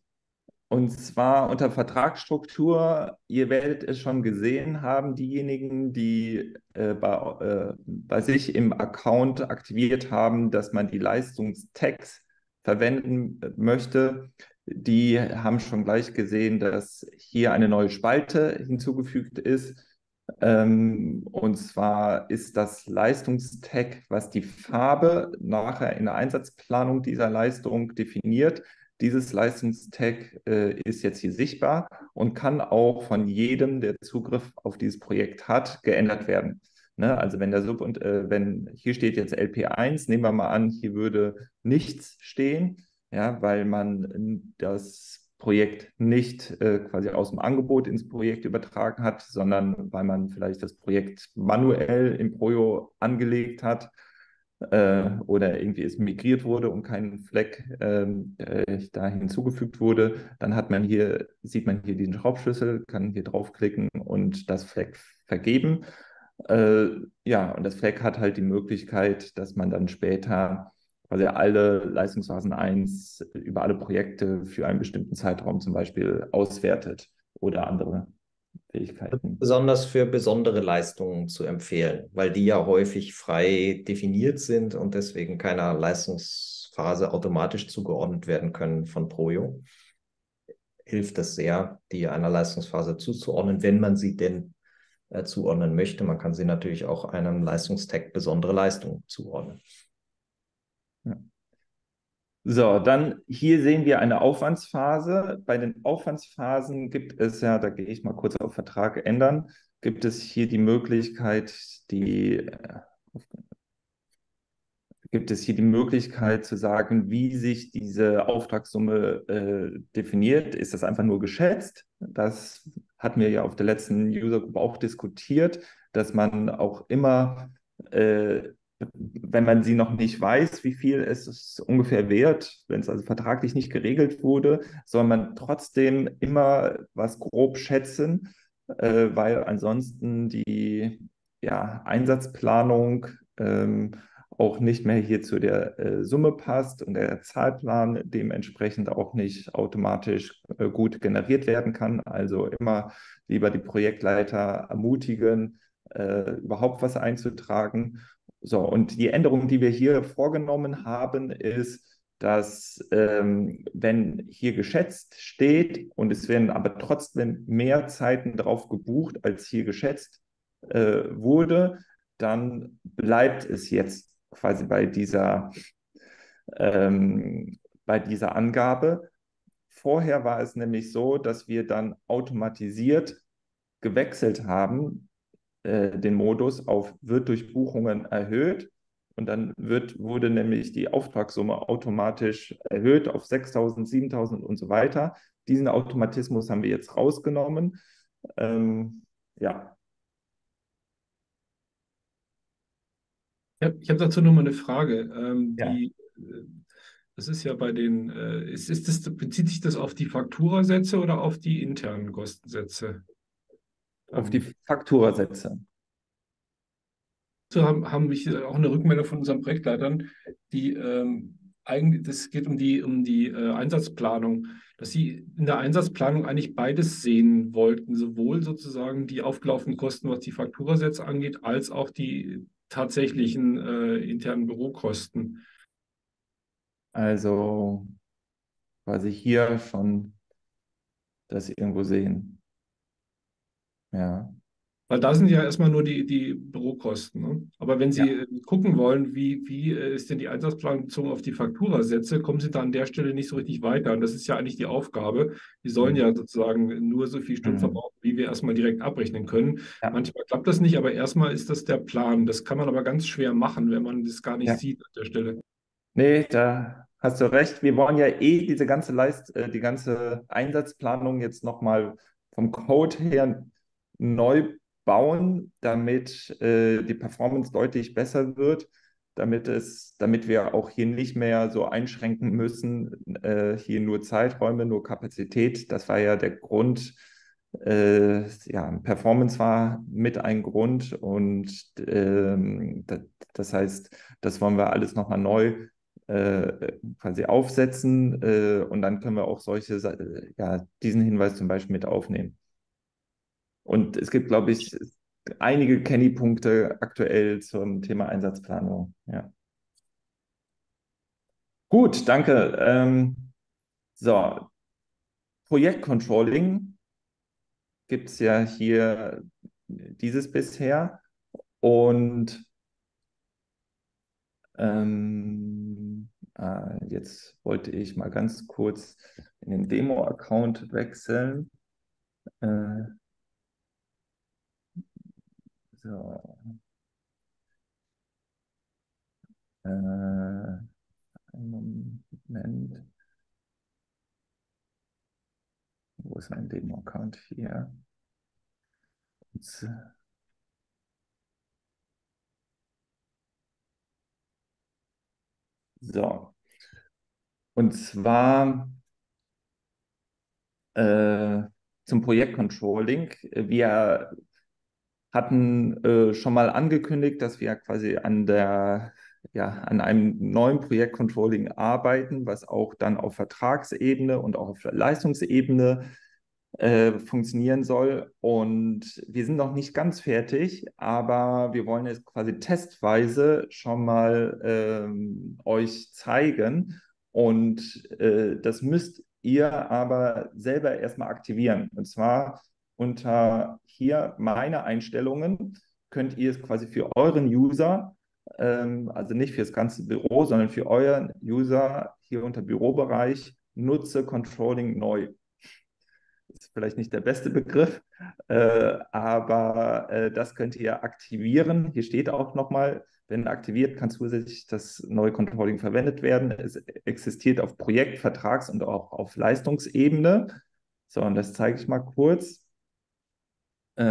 Und zwar unter Vertragsstruktur, ihr werdet es schon gesehen haben, diejenigen, die bei sich im Account aktiviert haben, dass man die Leistungstags verwenden möchte, die haben schon gleich gesehen, dass hier eine neue Spalte hinzugefügt ist. Und zwar ist das Leistungstag, was die Farbe nachher in der Einsatzplanung dieser Leistung definiert. Dieses Leistungstag ist jetzt hier sichtbar und kann auch von jedem, der Zugriff auf dieses Projekt hat, geändert werden. Ne? Also wenn der wenn hier steht jetzt LP1, nehmen wir mal an, hier würde nichts stehen, ja, weil man das Projekt nicht quasi aus dem Angebot ins Projekt übertragen hat, sondern weil man vielleicht das Projekt manuell im Projo angelegt hat oder irgendwie es migriert wurde und kein Fleck da hinzugefügt wurde, dann sieht man hier diesen Schraubschlüssel, kann hier draufklicken und das Fleck vergeben. Und das Fleck hat halt die Möglichkeit, dass man dann später quasi alle Leistungsphasen 1 über alle Projekte für einen bestimmten Zeitraum zum Beispiel auswertet oder andere Fähigkeiten. Besonders für besondere Leistungen zu empfehlen, weil die ja häufig frei definiert sind und deswegen keiner Leistungsphase automatisch zugeordnet werden können von Projo. Hilft es sehr, die einer Leistungsphase zuzuordnen, wenn man sie denn zuordnen möchte. Man kann sie natürlich auch einem Leistungstag besondere Leistungen zuordnen. So, dann hier sehen wir eine Aufwandsphase. Bei den Aufwandsphasen gibt es ja, da gehe ich mal kurz auf Vertrag ändern, gibt es hier die Möglichkeit, gibt es hier die Möglichkeit zu sagen, wie sich diese Auftragssumme definiert. Ist das einfach nur geschätzt? Das hatten wir ja auf der letzten User Group auch diskutiert, dass man auch immer, wenn man sie noch nicht weiß, wie viel es ungefähr wert, wenn es also vertraglich nicht geregelt wurde, soll man trotzdem immer was grob schätzen, weil ansonsten die Einsatzplanung auch nicht mehr hier zu der Summe passt und der Zahlplan dementsprechend auch nicht automatisch gut generiert werden kann. Also immer lieber die Projektleiter ermutigen, überhaupt was einzutragen. So, und die Änderung, die wir hier vorgenommen haben, ist, dass wenn hier geschätzt steht und es werden aber trotzdem mehr Zeiten drauf gebucht, als hier geschätzt wurde, dann bleibt es jetzt quasi bei dieser Angabe. Vorher war es nämlich so, dass wir dann automatisiert gewechselt haben, den Modus auf wird durch Buchungen erhöht, und dann wurde nämlich die Auftragssumme automatisch erhöht auf 6.000, 7.000 und so weiter. Diesen Automatismus haben wir jetzt rausgenommen. Ich habe dazu nochmal eine Frage. Das ist ja bei den, bezieht sich das auf die Fakturasätze oder auf die internen Kostensätze? Auf die Fakturasätze. So haben wir auch eine Rückmeldung von unseren Projektleitern, die eigentlich, das geht um die Einsatzplanung, dass sie in der Einsatzplanung eigentlich beides sehen wollten, sowohl sozusagen die aufgelaufenen Kosten, was die Fakturasätze angeht, als auch die tatsächlichen internen Bürokosten. Also quasi hier schon das irgendwo sehen. Ja. Weil da sind ja erstmal nur die Bürokosten. Ne? Aber wenn Sie gucken wollen, wie ist denn die Einsatzplanung bezogen auf die Fakturasätze, kommen Sie da an der Stelle nicht so richtig weiter. Und das ist ja eigentlich die Aufgabe. Die sollen ja sozusagen nur so viel Stunden verbrauchen, wie wir erstmal direkt abrechnen können. Ja. Manchmal klappt das nicht, aber erstmal ist das der Plan. Das kann man aber ganz schwer machen, wenn man das gar nicht sieht an der Stelle. Nee, da hast du recht. Wir wollen ja die ganze Einsatzplanung jetzt nochmal vom Code her neu bauen, damit die Performance deutlich besser wird, damit wir auch hier nicht mehr so einschränken müssen, hier nur Zeiträume, nur Kapazität. Das war ja der Grund, Performance war mit ein Grund, und das heißt, das wollen wir alles nochmal neu quasi aufsetzen, und dann können wir auch diesen Hinweis zum Beispiel mit aufnehmen. Und es gibt, glaube ich, einige Kenny-Punkte aktuell zum Thema Einsatzplanung. Ja. Gut, danke. So, Projektcontrolling gibt es ja hier dieses bisher. Und jetzt wollte ich mal ganz kurz in den Demo-Account wechseln. So. Einen Moment. Wo ist mein Demo-Account hier? So. Und zwar zum Projektcontrolling. Wir hatten schon mal angekündigt, dass wir quasi an einem neuen Projektcontrolling arbeiten, was auch dann auf Vertragsebene und auch auf Leistungsebene funktionieren soll. Und wir sind noch nicht ganz fertig, aber wir wollen jetzt quasi testweise schon mal euch zeigen. Und das müsst ihr aber selber erstmal aktivieren. Und zwar unter hier meine Einstellungen könnt ihr es quasi für euren User, also nicht für das ganze Büro, sondern für euren User hier unter Bürobereich, nutze Controlling neu. Ist vielleicht nicht der beste Begriff, aber das könnt ihr aktivieren. Hier steht auch nochmal, Wenn aktiviert, kann zusätzlich das neue Controlling verwendet werden. Es existiert auf Projekt-, Vertrags- und auch auf Leistungsebene. So, und das zeige ich mal kurz. Das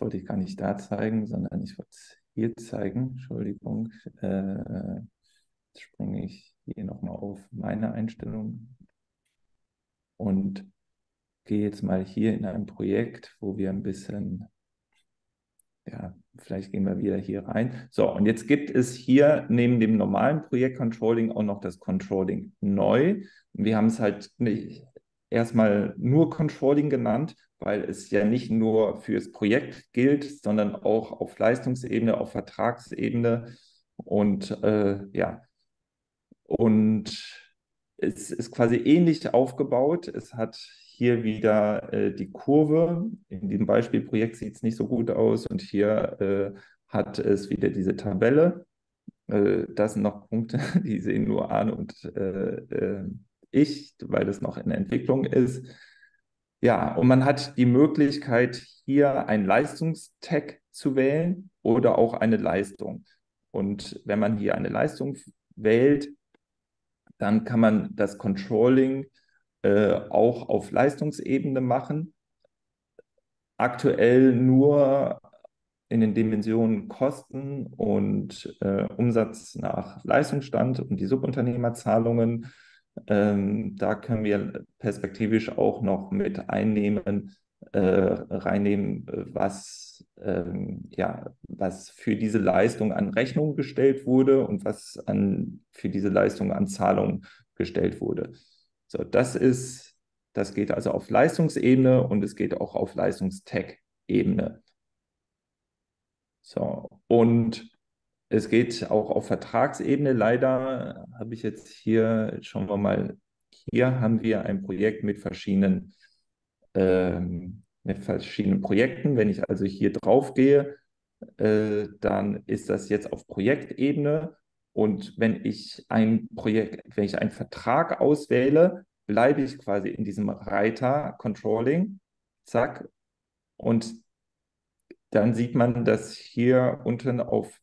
wollte ich gar nicht da zeigen, sondern ich wollte es hier zeigen. Entschuldigung, jetzt springe ich hier nochmal auf meine Einstellung und gehe jetzt mal hier in ein Projekt, wo wir ein bisschen, ja, vielleicht gehen wir wieder hier rein. So, und jetzt gibt es hier neben dem normalen Projekt Controlling auch noch das Controlling neu. Wir haben es halt nicht erstmal nur Controlling genannt, weil es ja nicht nur fürs Projekt gilt, sondern auch auf Leistungsebene, auf Vertragsebene und ja, und es ist quasi ähnlich aufgebaut. Es hat hier wieder die Kurve. In diesem Beispielprojekt sieht es nicht so gut aus. Und hier hat es wieder diese Tabelle. Das sind noch Punkte, die sehen nur Arne und ich, weil das noch in der Entwicklung ist. Ja, und man hat die Möglichkeit, hier einen Leistungstag zu wählen oder auch eine Leistung. Und wenn man hier eine Leistung wählt, dann kann man das Controlling auch auf Leistungsebene machen. Aktuell nur in den Dimensionen Kosten und Umsatz nach Leistungsstand und die Subunternehmerzahlungen. Da können wir perspektivisch auch noch mit reinnehmen, was, ja, was für diese Leistung an Rechnung gestellt wurde und was für diese Leistung an Zahlung gestellt wurde. So, das geht also auf Leistungsebene und es geht auch auf Leistungstag-Ebene. So, und es geht auch auf Vertragsebene. Leider habe ich jetzt hier, schauen wir mal, hier haben wir ein Projekt mit verschiedenen Projekten. Wenn ich also hier drauf gehe, dann ist das jetzt auf Projektebene. Und wenn ich einen Vertrag auswähle, bleibe ich quasi in diesem Reiter Controlling. Zack. Und dann sieht man, dass hier unten auf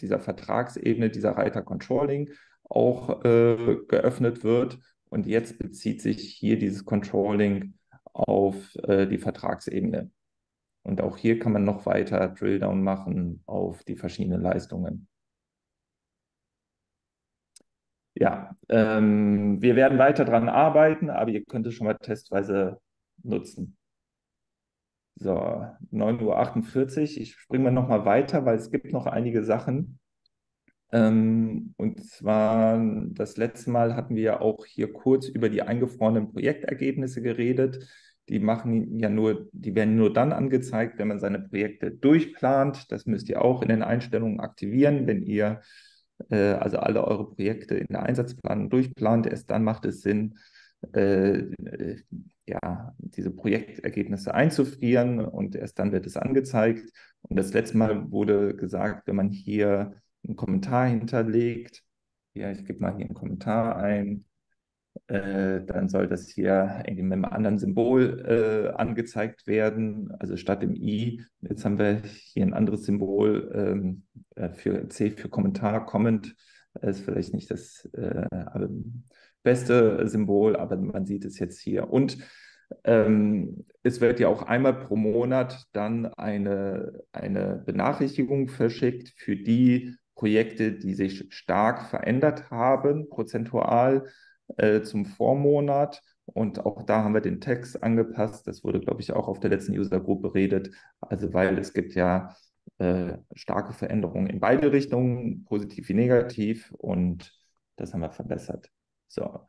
dieser Vertragsebene, dieser Reiter Controlling auch geöffnet wird. Und jetzt bezieht sich hier dieses Controlling auf die Vertragsebene. Und auch hier kann man noch weiter Drilldown machen auf die verschiedenen Leistungen. Ja, wir werden weiter daran arbeiten, aber ihr könnt es schon mal testweise nutzen. So, 9:48 Uhr. Ich springe mal nochmal weiter, weil es gibt noch einige Sachen. Und zwar, das letzte Mal hatten wir ja auch hier kurz über die eingefrorenen Projektergebnisse geredet. Die werden nur dann angezeigt, wenn man seine Projekte durchplant. Das müsst ihr auch in den Einstellungen aktivieren, wenn ihr also alle eure Projekte in der Einsatzplanung durchplant. Erst dann macht es Sinn, ja, diese Projektergebnisse einzufrieren und erst dann wird es angezeigt. Und das letzte Mal wurde gesagt, wenn man hier einen Kommentar hinterlegt, ja, ich gebe mal hier einen Kommentar ein, dann soll das hier irgendwie mit einem anderen Symbol angezeigt werden, also statt dem I. Jetzt haben wir hier ein anderes Symbol für C, für Kommentar, Comment. Ist vielleicht nicht das beste Symbol, aber man sieht es jetzt hier. Und es wird ja auch einmal pro Monat dann eine Benachrichtigung verschickt für die Projekte, die sich stark verändert haben, prozentual zum Vormonat. Und auch da haben wir den Text angepasst. Das wurde, glaube ich, auch auf der letzten User Group beredet. Also, weil es gibt ja starke Veränderungen in beide Richtungen, positiv wie negativ. Und das haben wir verbessert. So,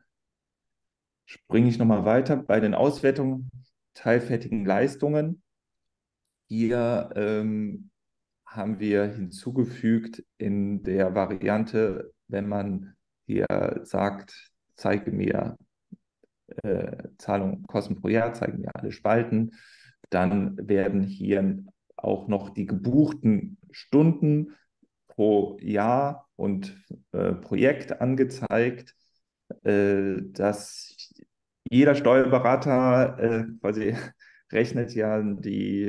springe ich nochmal weiter bei den Auswertungen teilfertigen Leistungen. Hier haben wir hinzugefügt in der Variante, wenn man hier sagt, zeige mir Zahlungen und Kosten pro Jahr, zeige mir alle Spalten, dann werden hier auch noch die gebuchten Stunden pro Jahr und Projekt angezeigt, dass jeder Steuerberater quasi rechnet ja die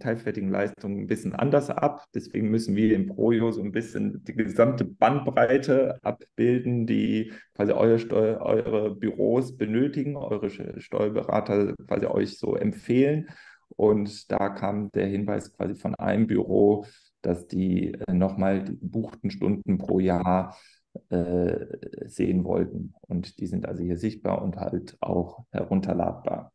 teilfertigen Leistungen ein bisschen anders ab. Deswegen müssen wir im Projo so ein bisschen die gesamte Bandbreite abbilden, die quasi eure Büros benötigen, eure Steuerberater quasi euch so empfehlen. Und da kam der Hinweis quasi von einem Büro, dass die nochmal die gebuchten Stunden pro Jahr sehen wollten. Und die sind also hier sichtbar und halt auch herunterladbar.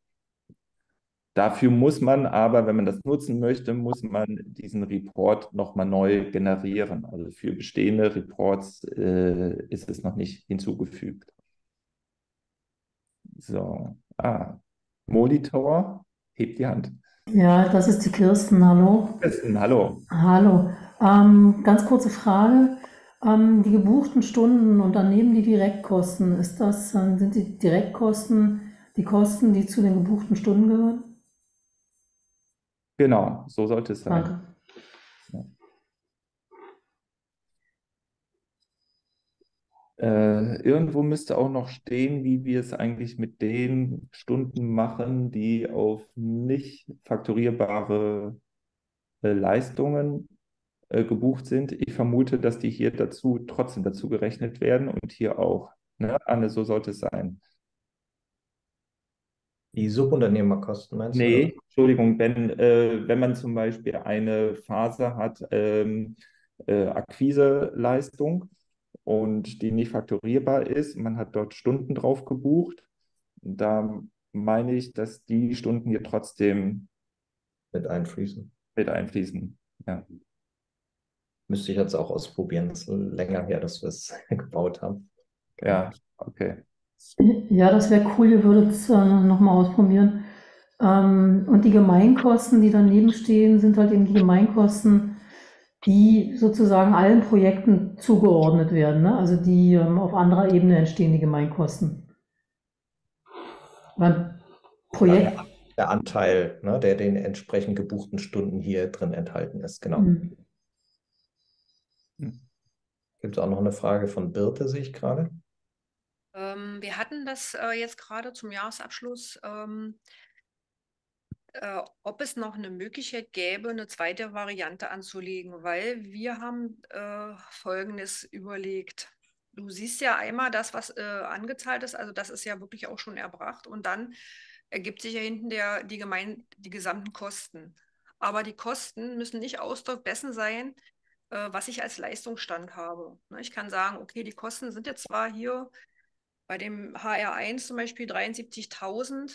Dafür muss man aber, wenn man das nutzen möchte, muss man diesen Report nochmal neu generieren. Also für bestehende Reports ist es noch nicht hinzugefügt. So, Monitor, hebt die Hand. Ja, das ist die Kirsten, hallo. Kirsten, hallo. Hallo. Ganz kurze Frage. Die gebuchten Stunden und daneben die Direktkosten, ist das, sind die Direktkosten die Kosten, die zu den gebuchten Stunden gehören? Genau, so sollte es sein. Danke. Irgendwo müsste auch noch stehen, wie wir es eigentlich mit den Stunden machen, die auf nicht fakturierbare Leistungen gebucht sind. Ich vermute, dass die hier dazu trotzdem dazu gerechnet werden und hier auch. Ne, Anne, so sollte es sein. Die Subunternehmerkosten, meinst du? Nee, Entschuldigung, wenn man zum Beispiel eine Phase hat, Akquise-Leistung, und die nicht fakturierbar ist. Man hat dort Stunden drauf gebucht. Da meine ich, dass die Stunden hier trotzdem mit einfließen. Mit einfließen, ja. Müsste ich jetzt auch ausprobieren. Es ist länger her, dass wir es gebaut haben. Ja, okay. Ja, das wäre cool. Ihr würdet es nochmal ausprobieren. Und die Gemeinkosten, die daneben stehen, sind halt eben die Gemeinkosten, die sozusagen allen Projekten zugeordnet werden, ne? Also die auf anderer Ebene entstehen, die Gemeinkosten. Beim Projekt. Ja, der Anteil, ne, der den entsprechend gebuchten Stunden hier drin enthalten ist, genau. Mhm. Gibt es auch noch eine Frage von Birte, sehe ich gerade? Wir hatten das jetzt gerade zum Jahresabschluss. Ob es noch eine Möglichkeit gäbe, eine zweite Variante anzulegen, weil wir haben Folgendes überlegt. Du siehst ja einmal das, was angezahlt ist, also das ist ja wirklich auch schon erbracht und dann ergibt sich ja hinten die gesamten Kosten. Aber die Kosten müssen nicht Ausdruck dessen sein, was ich als Leistungsstand habe. Ne? Ich kann sagen, okay, die Kosten sind jetzt zwar hier bei dem HR1 zum Beispiel 73.000,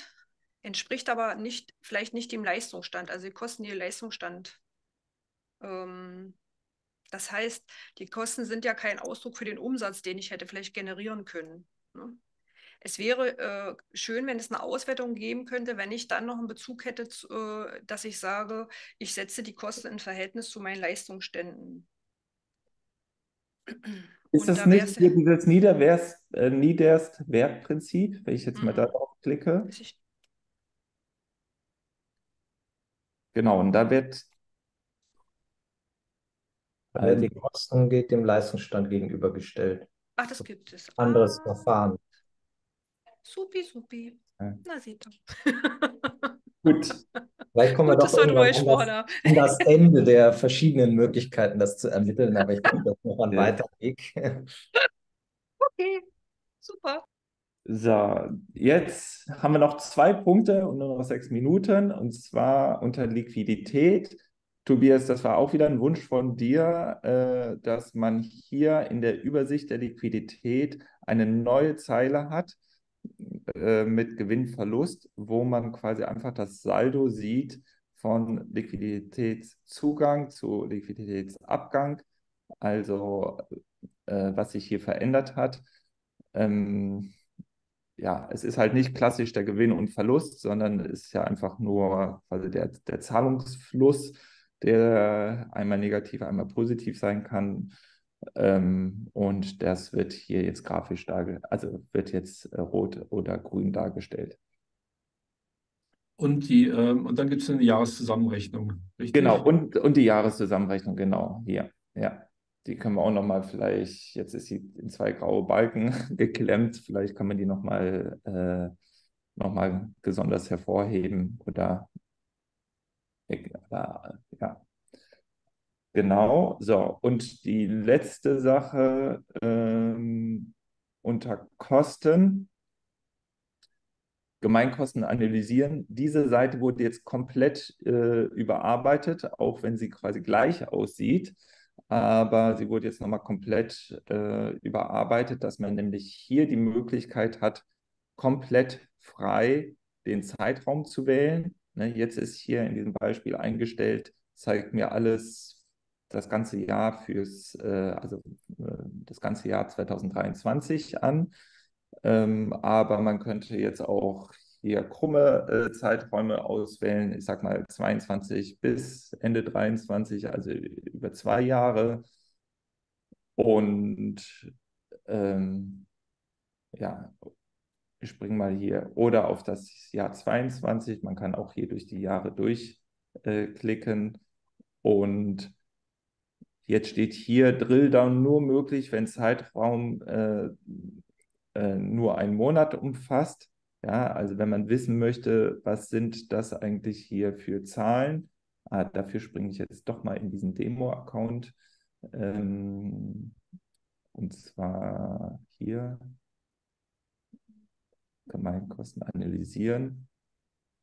entspricht aber nicht, vielleicht nicht dem Leistungsstand, also die Kosten, die Leistungsstand. Das heißt, die Kosten sind ja kein Ausdruck für den Umsatz, den ich hätte vielleicht generieren können. Ne? Es wäre schön, wenn es eine Auswertung geben könnte, wenn ich dann noch einen Bezug hätte, dass ich sage, ich setze die Kosten in Verhältnis zu meinen Leistungsständen. Ist das nicht dieses Niederstwertprinzip, wenn ich jetzt mal darauf klicke? Genau, und da wird die Kosten geht dem Leistungsstand gegenübergestellt. Ach, das gibt es. Anderes Verfahren. Supi, supi. Ja. Na, sieht doch. Gut. Vielleicht kommen wir doch irgendwann an das Ende der verschiedenen Möglichkeiten, das zu ermitteln, aber ich glaube, das ist noch ein weiter Weg. Okay, super. So, jetzt haben wir noch 2 Punkte und nur noch 6 Minuten, und zwar unter Liquidität. Tobias, das war auch wieder ein Wunsch von dir, dass man hier in der Übersicht der Liquidität eine neue Zeile hat mit Gewinnverlust, wo man quasi einfach das Saldo sieht von Liquiditätszugang zu Liquiditätsabgang, also was sich hier verändert hat. Ja, es ist halt nicht klassisch der Gewinn und Verlust, sondern es ist ja einfach nur quasi der Zahlungsfluss, der einmal negativ, einmal positiv sein kann. Und das wird hier jetzt grafisch dargestellt, also wird jetzt rot oder grün dargestellt. Und und dann gibt es eine Jahreszusammenrechnung, richtig? Genau, und die Jahreszusammenrechnung, genau, hier, ja. Die können wir auch nochmal vielleicht, jetzt ist sie in 2 graue Balken geklemmt, vielleicht kann man die nochmal nochmal besonders hervorheben oder ja. Genau, so. Und die letzte Sache unter Kosten, Gemeinkosten analysieren. Diese Seite wurde jetzt komplett überarbeitet, auch wenn sie quasi gleich aussieht, aber sie wurde jetzt nochmal komplett überarbeitet, dass man nämlich hier die Möglichkeit hat, komplett frei den Zeitraum zu wählen. Ne, jetzt ist hier in diesem Beispiel eingestellt, zeigt mir alles das ganze Jahr das ganze Jahr 2023 an. Aber man könnte jetzt auch hier krumme Zeiträume auswählen, ich sag mal 22 bis Ende 23, also über 2 Jahre. Und ja, ich springe mal hier oder auf das Jahr 22. Man kann auch hier durch die Jahre durchklicken. Und jetzt steht hier Drilldown nur möglich, wenn Zeitraum nur einen Monat umfasst. Ja, also wenn man wissen möchte, was sind das eigentlich hier für Zahlen. Dafür springe ich jetzt doch mal in diesen Demo-Account. Und zwar hier Gemeinkosten analysieren.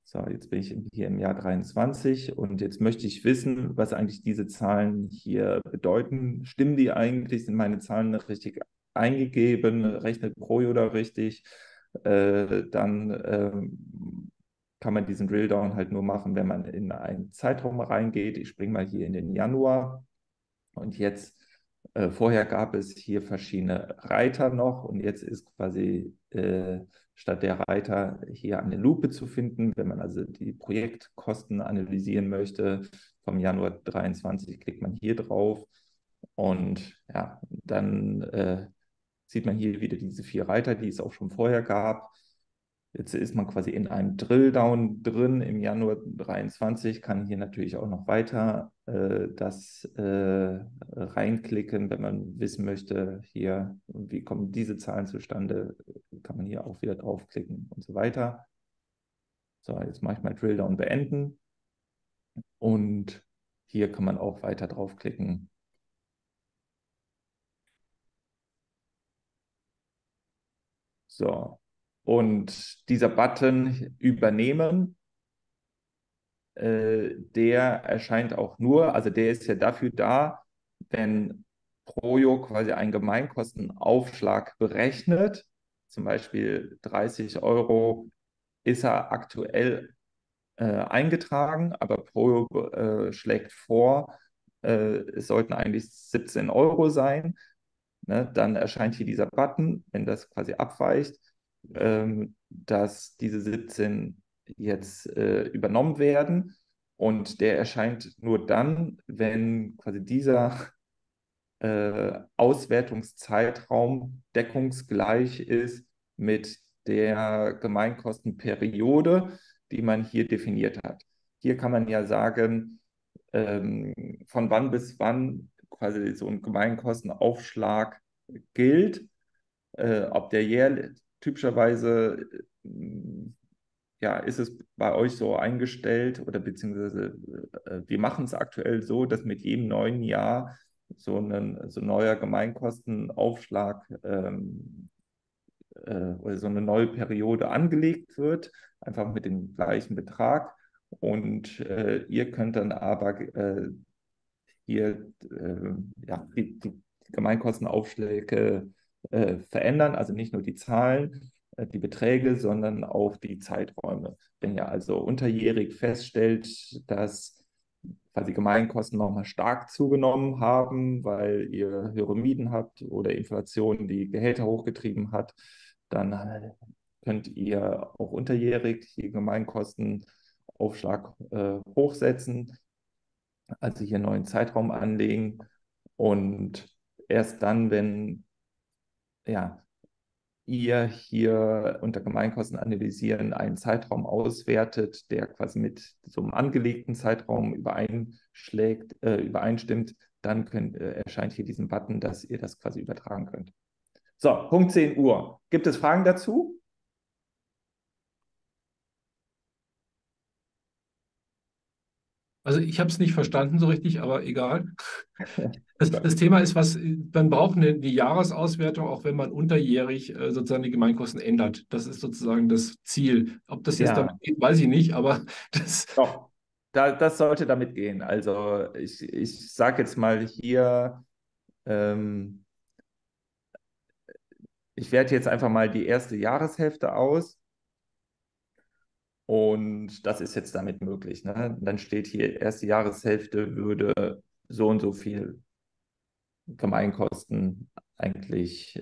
So, jetzt bin ich hier im Jahr 23 und jetzt möchte ich wissen, was eigentlich diese Zahlen hier bedeuten. Stimmen die eigentlich? Sind meine Zahlen richtig eingegeben? Rechnet Projo da richtig? Dann kann man diesen Drilldown halt nur machen, wenn man in einen Zeitraum reingeht. Ich springe mal hier in den Januar und jetzt, vorher gab es hier verschiedene Reiter noch und jetzt ist quasi statt der Reiter hier eine Lupe zu finden. Wenn man also die Projektkosten analysieren möchte, vom Januar 23 klickt man hier drauf und ja, dann sieht man hier wieder diese 4 Reiter, die es auch schon vorher gab. Jetzt ist man quasi in einem Drilldown drin im Januar 23, kann hier natürlich auch noch weiter reinklicken, wenn man wissen möchte, hier, wie kommen diese Zahlen zustande, kann man hier auch wieder draufklicken und so weiter. So, jetzt mache ich mal Drilldown beenden und hier kann man auch weiter draufklicken. So. Und dieser Button übernehmen, der erscheint auch nur, also der ist ja dafür da, wenn Projo quasi einen Gemeinkostenaufschlag berechnet, zum Beispiel 30 €, ist er aktuell eingetragen, aber Projo schlägt vor, es sollten eigentlich 17 € sein, ne? Dann erscheint hier dieser Button, wenn das quasi abweicht, dass diese 17 jetzt übernommen werden und der erscheint nur dann, wenn quasi dieser Auswertungszeitraum deckungsgleich ist mit der Gemeinkostenperiode, die man hier definiert hat. Hier kann man ja sagen, von wann bis wann quasi so ein Gemeinkostenaufschlag gilt, ob der jährlich. Typischerweise ja, ist es bei euch so eingestellt oder beziehungsweise wir machen es aktuell so, dass mit jedem neuen Jahr so ein neuer Gemeinkostenaufschlag oder so eine neue Periode angelegt wird, einfach mit dem gleichen Betrag. Und ihr könnt dann aber hier ja, die Gemeinkostenaufschläge verändern, also nicht nur die Zahlen, die Beträge, sondern auch die Zeiträume. Wenn ihr also unterjährig feststellt, dass quasi Gemeinkosten nochmal stark zugenommen haben, weil ihr höhere Mieten habt oder Inflation die Gehälter hochgetrieben hat, dann könnt ihr auch unterjährig die Gemeinkostenaufschlag hochsetzen, also hier einen neuen Zeitraum anlegen und erst dann, wenn ja, ihr hier unter Gemeinkosten analysieren einen Zeitraum auswertet, der quasi mit so einem angelegten Zeitraum übereinstimmt, dann erscheint hier diesen Button, dass ihr das quasi übertragen könnt. So, Punkt 10 Uhr. Gibt es Fragen dazu? Also ich habe es nicht verstanden so richtig, aber egal. Das Thema ist, man braucht eine Jahresauswertung, auch wenn man unterjährig sozusagen die Gemeinkosten ändert. Das ist sozusagen das Ziel. Ob das jetzt damit geht, weiß ich nicht, aber das... Doch, das sollte damit gehen. Also ich sage jetzt mal hier, ich werte jetzt einfach mal die erste Jahreshälfte aus. Und das ist jetzt damit möglich. Ne? Dann steht hier, erste Jahreshälfte würde so und so viel Gemeinkosten eigentlich,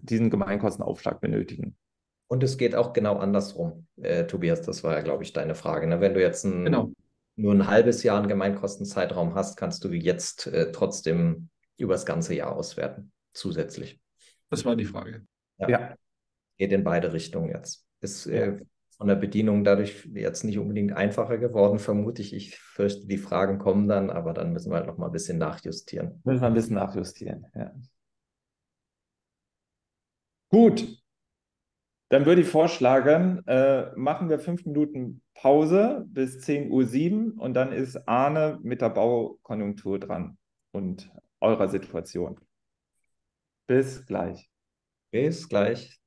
diesen Gemeinkostenaufschlag benötigen. Und es geht auch genau andersrum, Tobias, das war ja, glaube ich, deine Frage. Ne? Wenn du jetzt nur ein halbes Jahr einen Gemeinkostenzeitraum hast, kannst du jetzt trotzdem über das ganze Jahr auswerten, zusätzlich. Das war die Frage. Ja. Geht in beide Richtungen jetzt. Ist von der Bedienung dadurch jetzt nicht unbedingt einfacher geworden, vermute ich. Ich fürchte, die Fragen kommen dann, aber dann müssen wir halt noch mal ein bisschen nachjustieren. Ja. Gut, dann würde ich vorschlagen, machen wir 5 Minuten Pause bis 10:07 Uhr und dann ist Arne mit der Baukonjunktur dran und eurer Situation. Bis gleich. Bis gleich.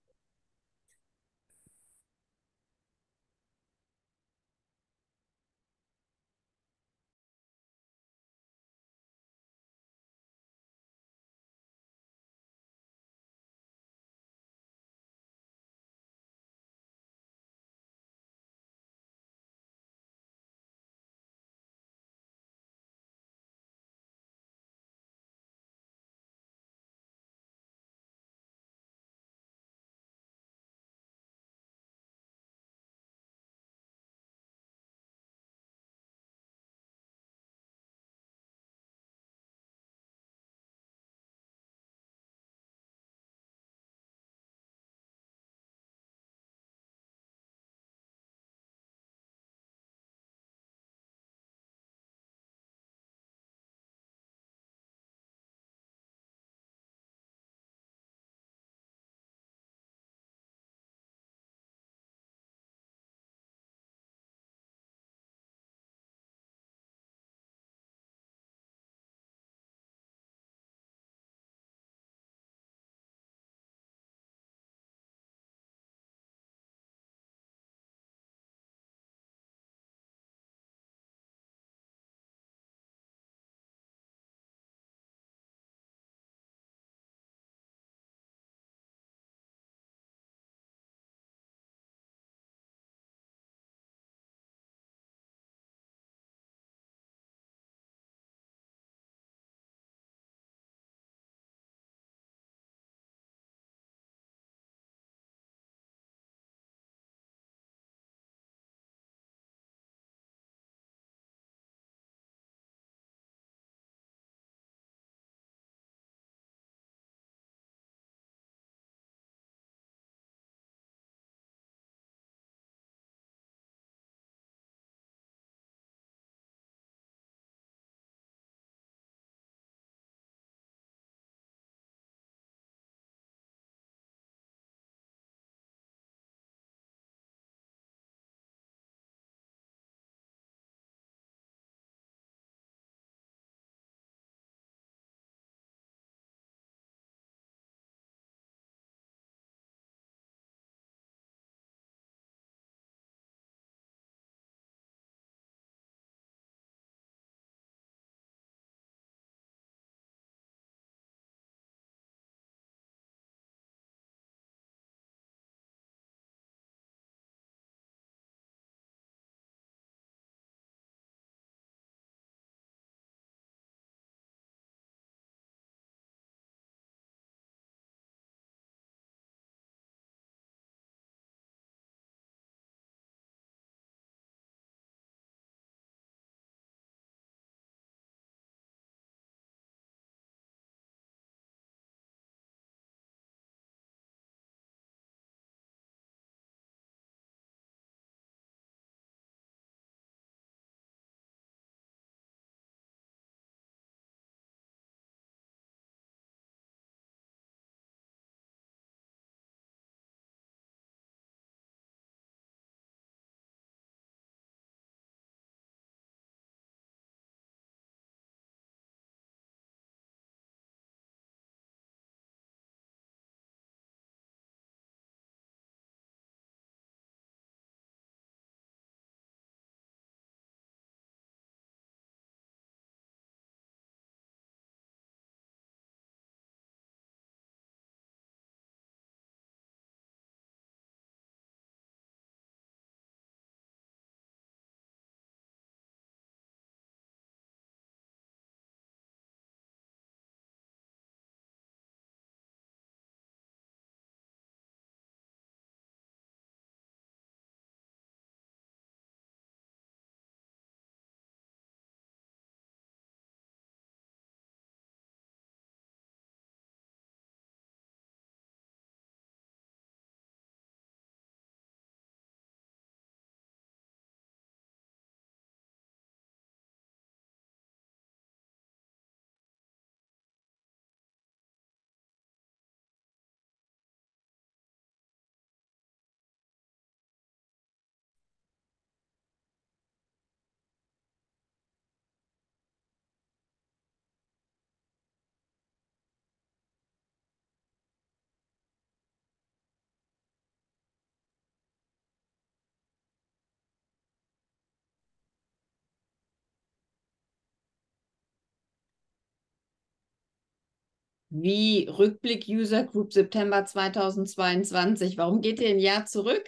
Wie Rückblick User Group September 2022. Warum geht ihr ein Jahr zurück?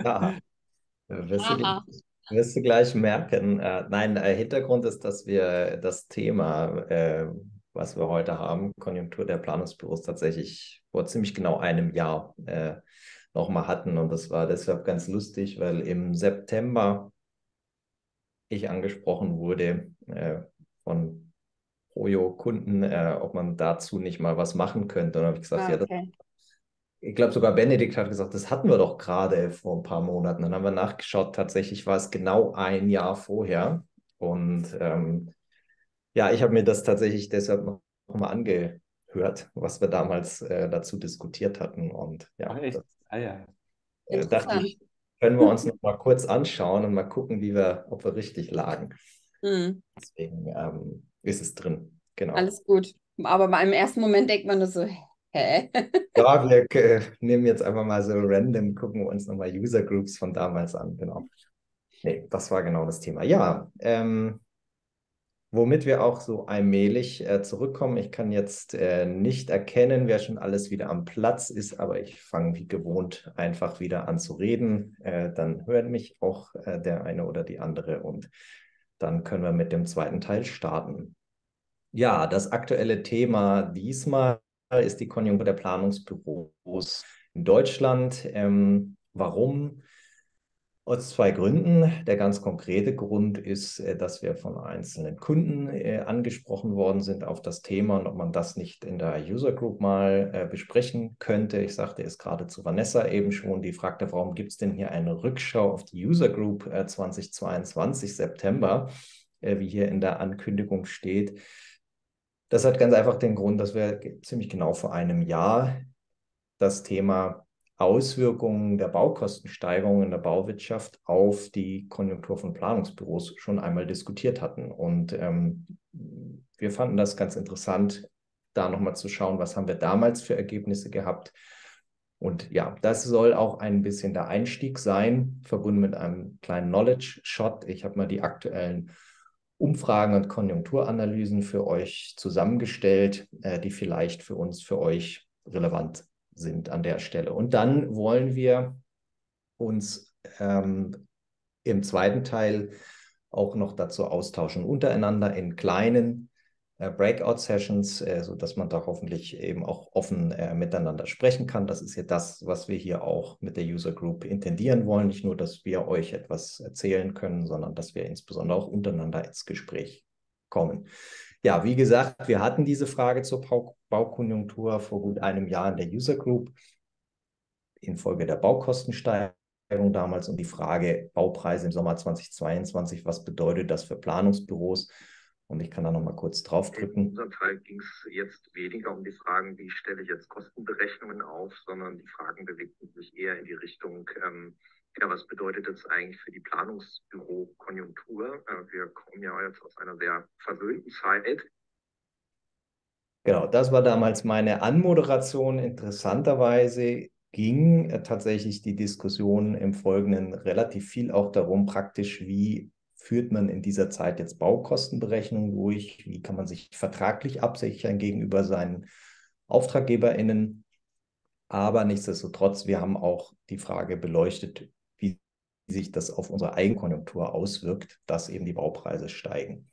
Ja, wirst du gleich merken. Nein, der Hintergrund ist, dass wir das Thema, was wir heute haben, Konjunktur der Planungsbüros, tatsächlich vor ziemlich genau einem Jahr nochmal hatten. Und das war deshalb ganz lustig, weil im September ich angesprochen wurde von Projo-Kunden, ob man dazu nicht mal was machen könnte. Und dann habe ich gesagt, ja, ich glaube sogar Benedikt hat gesagt, das hatten wir doch gerade vor ein paar Monaten. Dann haben wir nachgeschaut, tatsächlich war es genau ein Jahr vorher. Und ja, ich habe mir das tatsächlich deshalb nochmal angehört, was wir damals dazu diskutiert hatten. Und ja, dachte ich, können wir uns noch mal kurz anschauen und mal gucken, ob wir richtig lagen. Mhm. Deswegen, ist es drin, genau. Alles gut. Aber im ersten Moment denkt man nur so, hä? Ja, wir nehmen jetzt einfach mal so random, gucken wir uns nochmal User Groups von damals an, genau. Nee, das war genau das Thema. Ja, womit wir auch so allmählich zurückkommen. Ich kann jetzt nicht erkennen, wer schon alles wieder am Platz ist, aber ich fange wie gewohnt einfach wieder an zu reden. Dann hört mich auch der eine oder die andere und dann können wir mit dem zweiten Teil starten. Ja, das aktuelle Thema diesmal ist die Konjunktur der Planungsbüros in Deutschland. Warum? Aus zwei Gründen. Der ganz konkrete Grund ist, dass wir von einzelnen Kunden angesprochen worden sind auf das Thema und ob man das nicht in der User Group mal besprechen könnte. Ich sagte es gerade zu Vanessa eben schon, die fragte, warum gibt es denn hier eine Rückschau auf die User Group 2022 September, wie hier in der Ankündigung steht. Das hat ganz einfach den Grund, dass wir ziemlich genau vor einem Jahr das Thema Auswirkungen der Baukostensteigerung in der Bauwirtschaft auf die Konjunktur von Planungsbüros schon einmal diskutiert hatten. Und wir fanden das ganz interessant, da nochmal zu schauen, was haben wir damals für Ergebnisse gehabt. Und ja, das soll auch ein bisschen der Einstieg sein, verbunden mit einem kleinen Knowledge-Shot. Ich habe mal die aktuellen Umfragen und Konjunkturanalysen für euch zusammengestellt, die vielleicht für uns, für euch relevant sind an der Stelle. Und dann wollen wir uns im zweiten Teil auch noch dazu austauschen, untereinander in kleinen Breakout-Sessions, sodass man da hoffentlich eben auch offen miteinander sprechen kann. Das ist ja das, was wir hier auch mit der User Group intendieren wollen. Nicht nur, dass wir euch etwas erzählen können, sondern dass wir insbesondere auch untereinander ins Gespräch kommen. Ja, wie gesagt, wir hatten diese Frage zur Baukonjunktur vor gut einem Jahr in der User Group infolge der Baukostensteigerung damals und die Frage Baupreise im Sommer 2022, was bedeutet das für Planungsbüros? Und ich kann da nochmal kurz draufdrücken. In unserem Teil ging es jetzt weniger um die Fragen, wie stelle ich jetzt Kostenberechnungen auf, sondern die Fragen bewegten sich eher in die Richtung, ja, was bedeutet das eigentlich für die Planungsbürokonjunktur? Wir kommen ja jetzt aus einer sehr verwöhnten Zeit. Genau, das war damals meine Anmoderation. Interessanterweise ging tatsächlich die Diskussion im Folgenden relativ viel auch darum, praktisch, wie führt man in dieser Zeit jetzt Baukostenberechnungen durch? Wie kann man sich vertraglich absichern gegenüber seinen AuftraggeberInnen? Aber nichtsdestotrotz, wir haben auch die Frage beleuchtet, wie sich das auf unsere Eigenkonjunktur auswirkt, dass eben die Baupreise steigen.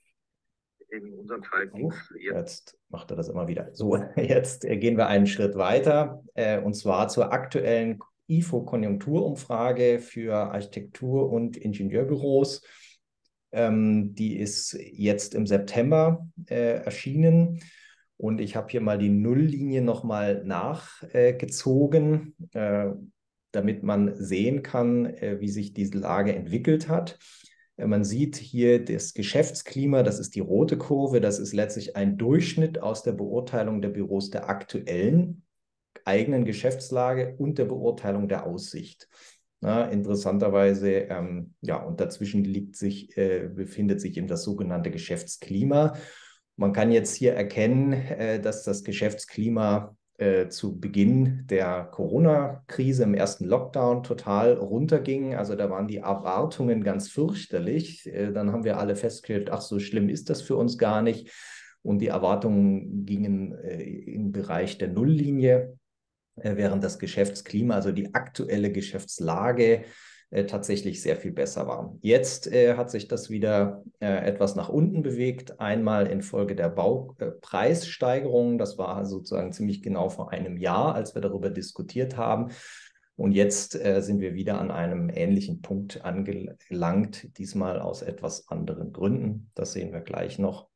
In unserem Fall jetzt macht er das immer wieder. So, jetzt gehen wir einen Schritt weiter und zwar zur aktuellen IFO-Konjunkturumfrage für Architektur- und Ingenieurbüros. Die ist jetzt im September erschienen. Und ich habe hier mal die Nulllinie nochmal nachgezogen, damit man sehen kann, wie sich diese Lage entwickelt hat. Man sieht hier das Geschäftsklima, das ist die rote Kurve, das ist letztlich ein Durchschnitt aus der Beurteilung der Büros der aktuellen eigenen Geschäftslage und der Beurteilung der Aussicht. Na, interessanterweise, ja, und dazwischen befindet sich eben das sogenannte Geschäftsklima. Man kann jetzt hier erkennen, dass das Geschäftsklima zu Beginn der Corona-Krise im ersten Lockdown total runterging. Also da waren die Erwartungen ganz fürchterlich. Dann haben wir alle festgestellt, ach, so schlimm ist das für uns gar nicht. und die Erwartungen gingen im Bereich der Nulllinie, während das Geschäftsklima, also die aktuelle Geschäftslage, tatsächlich sehr viel besser war. Jetzt hat sich das wieder etwas nach unten bewegt, einmal infolge der Baupreissteigerung, das war sozusagen ziemlich genau vor einem Jahr, als wir darüber diskutiert haben, und jetzt sind wir wieder an einem ähnlichen Punkt angelangt, diesmal aus etwas anderen Gründen, das sehen wir gleich noch.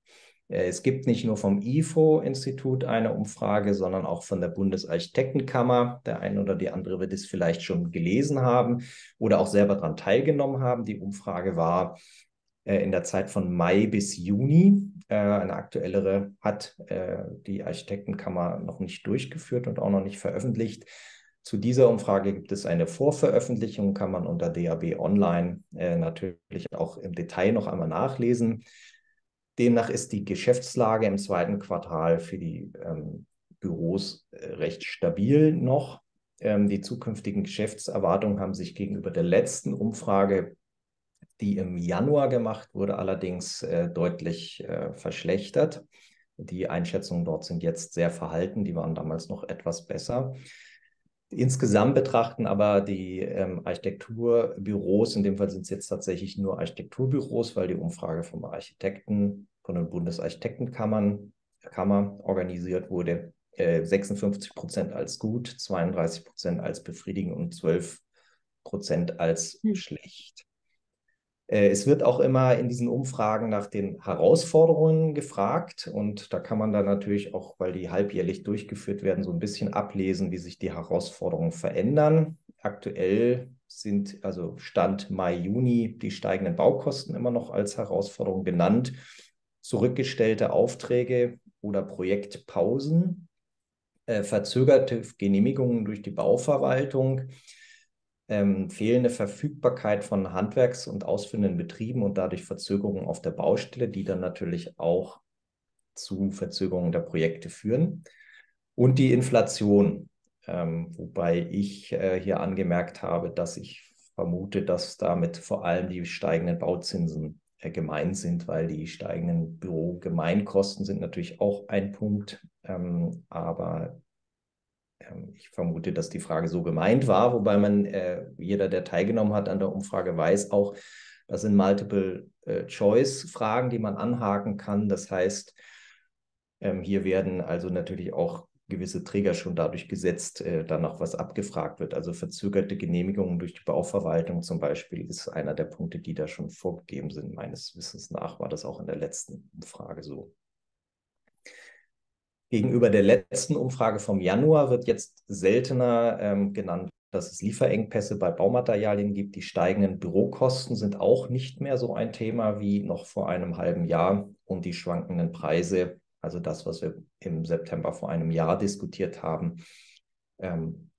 Es gibt nicht nur vom IFO-Institut eine Umfrage, sondern auch von der Bundesarchitektenkammer. Der eine oder die andere wird es vielleicht schon gelesen haben oder auch selber daran teilgenommen haben. Die Umfrage war in der Zeit von Mai bis Juni. Eine aktuellere hat die Architektenkammer noch nicht durchgeführt und auch noch nicht veröffentlicht. Zu dieser Umfrage gibt es eine Vorveröffentlichung, kann man unter DAB Online natürlich auch im Detail noch einmal nachlesen. Demnach ist die Geschäftslage im zweiten Quartal für die Büros recht stabil noch. Die zukünftigen Geschäftserwartungen haben sich gegenüber der letzten Umfrage, die im Januar gemacht wurde, allerdings deutlich verschlechtert. Die Einschätzungen dort sind jetzt sehr verhalten, die waren damals noch etwas besser. Insgesamt betrachten aber die Architekturbüros, in dem Fall sind es jetzt tatsächlich nur Architekturbüros, weil die Umfrage vom Architekten, von den Bundesarchitektenkammern organisiert wurde, 56% als gut, 32% als befriedigend und 12% als schlecht. Es wird auch immer in diesen Umfragen nach den Herausforderungen gefragt, und da kann man dann natürlich auch, weil die halbjährlich durchgeführt werden, so ein bisschen ablesen, wie sich die Herausforderungen verändern. Aktuell sind, also Stand Mai, Juni, die steigenden Baukosten immer noch als Herausforderung genannt, zurückgestellte Aufträge oder Projektpausen, verzögerte Genehmigungen durch die Bauverwaltung, fehlende Verfügbarkeit von Handwerks- und ausführenden Betrieben und dadurch Verzögerungen auf der Baustelle, die dann natürlich auch zu Verzögerungen der Projekte führen. Und die Inflation, wobei ich hier angemerkt habe, dass ich vermute, dass damit vor allem die steigenden Bauzinsen gemeint sind, weil die steigenden Bürogemeinkosten sind natürlich auch ein Punkt, aber ich vermute, dass die Frage so gemeint war, wobei man, jeder, der teilgenommen hat an der Umfrage, weiß auch, das sind Multiple-Choice-Fragen, die man anhaken kann. Das heißt, hier werden also natürlich auch gewisse Träger schon dadurch gesetzt, dann noch was abgefragt wird. Also verzögerte Genehmigungen durch die Bauverwaltung zum Beispiel ist einer der Punkte, die da schon vorgegeben sind. Meines Wissens nach war das auch in der letzten Umfrage so. Gegenüber der letzten Umfrage vom Januar wird jetzt seltener genannt, dass es Lieferengpässe bei Baumaterialien gibt. Die steigenden Bürokosten sind auch nicht mehr so ein Thema wie noch vor einem halben Jahr. Und die schwankenden Preise, also das, was wir im September vor einem Jahr diskutiert haben, haben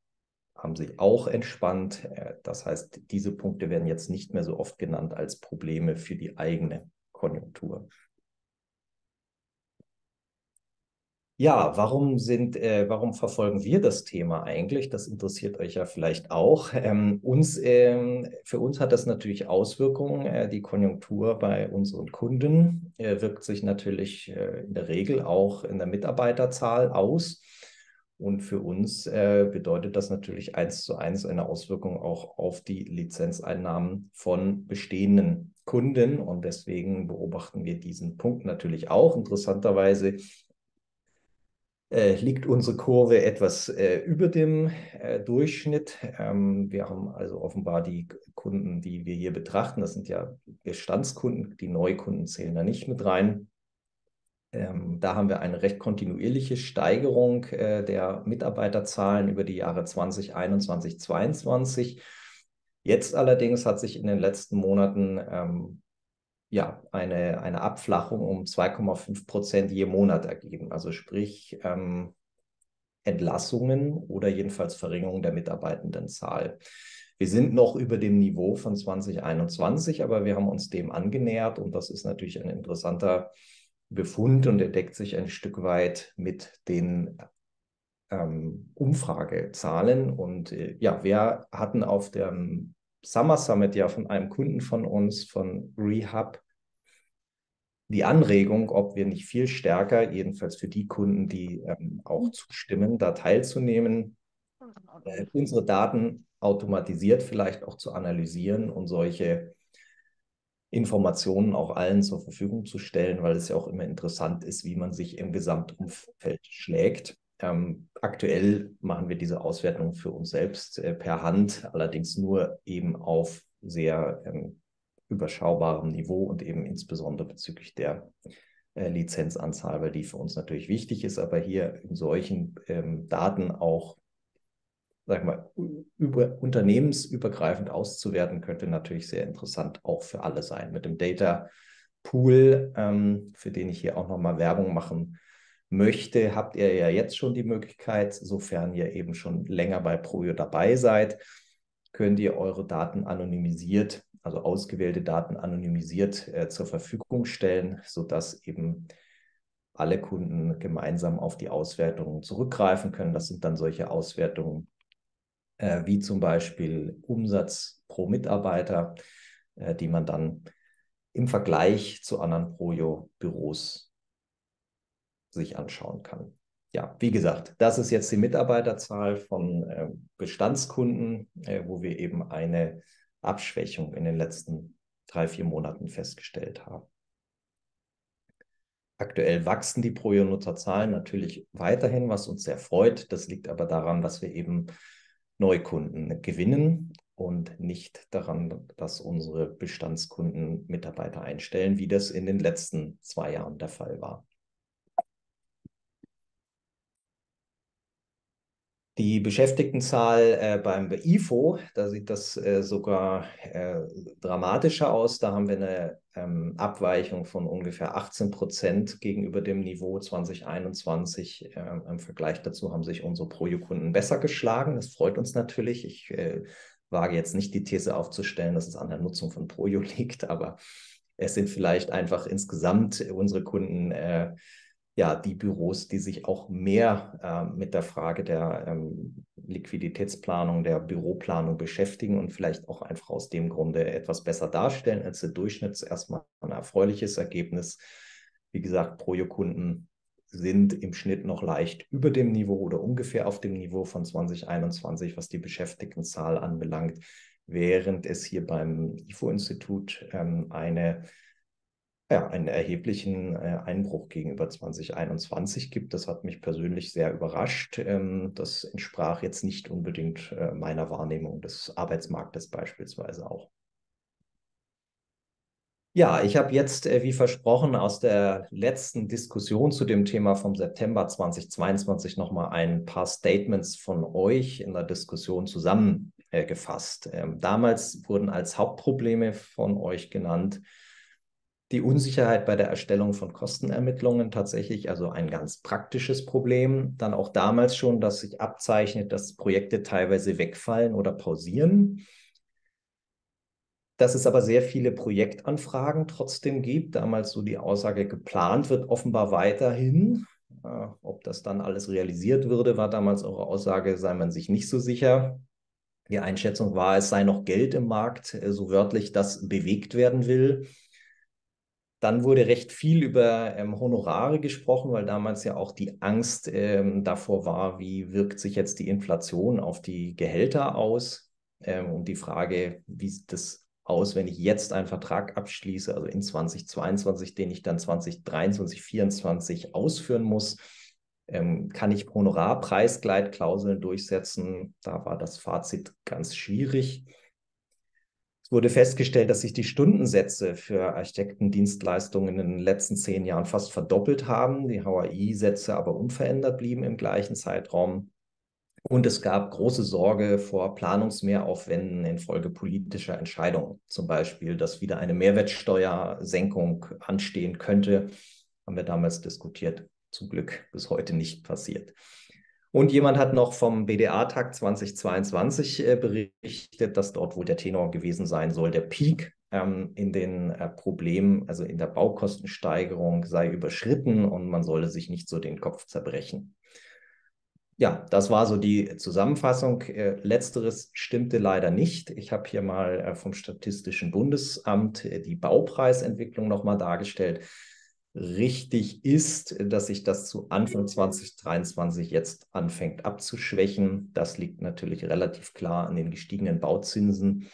sich auch entspannt. Das heißt, diese Punkte werden jetzt nicht mehr so oft genannt als Probleme für die eigene Konjunktur. Ja, warum verfolgen wir das Thema eigentlich? Das interessiert euch ja vielleicht auch. Für uns hat das natürlich Auswirkungen. Die Konjunktur bei unseren Kunden wirkt sich natürlich in der Regel auch in der Mitarbeiterzahl aus. Und für uns bedeutet das natürlich 1:1 eine Auswirkung auch auf die Lizenzeinnahmen von bestehenden Kunden. Und deswegen beobachten wir diesen Punkt natürlich auch. Interessanterweise liegt unsere Kurve etwas über dem Durchschnitt. Wir haben also offenbar die Kunden, die wir hier betrachten, das sind ja Bestandskunden, die Neukunden zählen da nicht mit rein. Da haben wir eine recht kontinuierliche Steigerung der Mitarbeiterzahlen über die Jahre 2021, 2022. Jetzt allerdings hat sich in den letzten Monaten eine Abflachung um 2,5% je Monat ergeben. Also sprich Entlassungen oder jedenfalls Verringerung der Mitarbeitendenzahl. Wir sind noch über dem Niveau von 2021, aber wir haben uns dem angenähert, und das ist natürlich ein interessanter Befund, und er deckt sich ein Stück weit mit den Umfragezahlen. Und wir hatten auf dem Summer Summit ja von einem Kunden von uns, von Rehab, die Anregung, ob wir nicht viel stärker, jedenfalls für die Kunden, die auch zustimmen, da teilzunehmen, unsere Daten automatisiert vielleicht auch zu analysieren und solche Informationen auch allen zur Verfügung zu stellen, weil es ja auch immer interessant ist, wie man sich im Gesamtumfeld schlägt. Aktuell machen wir diese Auswertung für uns selbst per Hand, allerdings nur eben auf sehr überschaubarem Niveau und eben insbesondere bezüglich der Lizenzanzahl, weil die für uns natürlich wichtig ist, aber hier in solchen Daten auch, sag mal, unternehmensübergreifend auszuwerten, könnte natürlich sehr interessant auch für alle sein. Mit dem Data Pool, für den ich hier auch nochmal Werbung machen möchte, habt ihr ja jetzt schon die Möglichkeit, sofern ihr eben schon länger bei Projo dabei seid, könnt ihr eure Daten anonymisiert, also ausgewählte Daten anonymisiert zur Verfügung stellen, sodass eben alle Kunden gemeinsam auf die Auswertungen zurückgreifen können. Das sind dann solche Auswertungen wie zum Beispiel Umsatz pro Mitarbeiter, die man dann im Vergleich zu anderen Projo-Büros sich anschauen kann. Ja, wie gesagt, das ist jetzt die Mitarbeiterzahl von Bestandskunden, wo wir eben eine Abschwächung in den letzten 3-4 Monaten festgestellt haben. Aktuell wachsen die Projo-Nutzerzahlen natürlich weiterhin, was uns sehr freut. Das liegt aber daran, dass wir eben Neukunden gewinnen und nicht daran, dass unsere Bestandskunden Mitarbeiter einstellen, wie das in den letzten 2 Jahren der Fall war. Die Beschäftigtenzahl beim IFO, da sieht das sogar dramatischer aus. Da haben wir eine Abweichung von ungefähr 18% gegenüber dem Niveau 2021. Im Vergleich dazu haben sich unsere Projo-Kunden besser geschlagen. Das freut uns natürlich. Ich wage jetzt nicht die These aufzustellen, dass es an der Nutzung von Projo liegt, aber es sind vielleicht einfach insgesamt unsere Kunden ja, die Büros, die sich auch mehr mit der Frage der Liquiditätsplanung, der Büroplanung beschäftigen und vielleicht auch einfach aus dem Grunde etwas besser darstellen als der Durchschnitt. Erstmal ein erfreuliches Ergebnis. Wie gesagt, Projo-Kunden sind im Schnitt noch leicht über dem Niveau oder ungefähr auf dem Niveau von 2021, was die Beschäftigtenzahl anbelangt, während es hier beim IFO-Institut einen erheblichen Einbruch gegenüber 2021 gibt. Das hat mich persönlich sehr überrascht. Das entsprach jetzt nicht unbedingt meiner Wahrnehmung des Arbeitsmarktes beispielsweise auch. Ja, ich habe jetzt, wie versprochen, aus der letzten Diskussion zu dem Thema vom September 2022 nochmal ein paar Statements von euch in der Diskussion zusammengefasst. Damals wurden als Hauptprobleme von euch genannt, die Unsicherheit bei der Erstellung von Kostenermittlungen tatsächlich, also ein ganz praktisches Problem. Dann auch damals schon, dass sich abzeichnet, dass Projekte teilweise wegfallen oder pausieren. Dass es aber sehr viele Projektanfragen trotzdem gibt. Damals so die Aussage, geplant wird offenbar weiterhin. Ob das dann alles realisiert würde, war damals eure Aussage, sei man sich nicht so sicher. Die Einschätzung war, es sei noch Geld im Markt, so wörtlich, das bewegt werden will. Dann wurde recht viel über Honorare gesprochen, weil damals ja auch die Angst davor war, wie wirkt sich jetzt die Inflation auf die Gehälter aus? Und die Frage, wie sieht das aus, wenn ich jetzt einen Vertrag abschließe, also in 2022, den ich dann 2023, 2024 ausführen muss? Kann ich Honorarpreisgleitklauseln durchsetzen? Da war das Fazit ganz schwierig. Wurde festgestellt, dass sich die Stundensätze für Architektendienstleistungen in den letzten 10 Jahren fast verdoppelt haben, die HAI-Sätze aber unverändert blieben im gleichen Zeitraum. Und es gab große Sorge vor Planungsmehraufwänden infolge politischer Entscheidungen. Zum Beispiel, dass wieder eine Mehrwertsteuersenkung anstehen könnte, haben wir damals diskutiert. Zum Glück bis heute nicht passiert. Und jemand hat noch vom BDA-Tag 2022 berichtet, dass dort wohl der Tenor gewesen sein soll. Der Peak in den Problemen, also in der Baukostensteigerung, sei überschritten und man solle sich nicht so den Kopf zerbrechen. Ja, das war so die Zusammenfassung. Letzteres stimmte leider nicht. Ich habe hier mal vom Statistischen Bundesamt die Baupreisentwicklung nochmal dargestellt. richtig ist, dass sich das zu Anfang 2023 jetzt anfängt abzuschwächen. Das liegt natürlich relativ klar an den gestiegenen Bauzinsen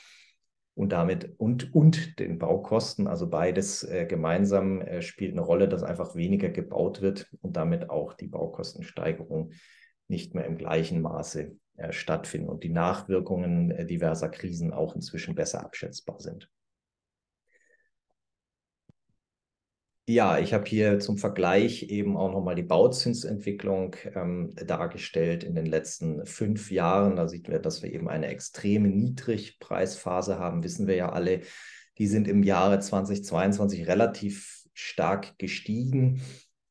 und damit und den Baukosten. Also beides gemeinsam spielt eine Rolle, dass einfach weniger gebaut wird und damit auch die Baukostensteigerung nicht mehr im gleichen Maße stattfinden und die Nachwirkungen diverser Krisen auch inzwischen besser abschätzbar sind. Ja, ich habe hier zum Vergleich eben auch nochmal die Bauzinsentwicklung dargestellt in den letzten 5 Jahren. Da sieht man, dass wir eben eine extreme Niedrigpreisphase haben, wissen wir ja alle. Die sind im Jahre 2022 relativ stark gestiegen,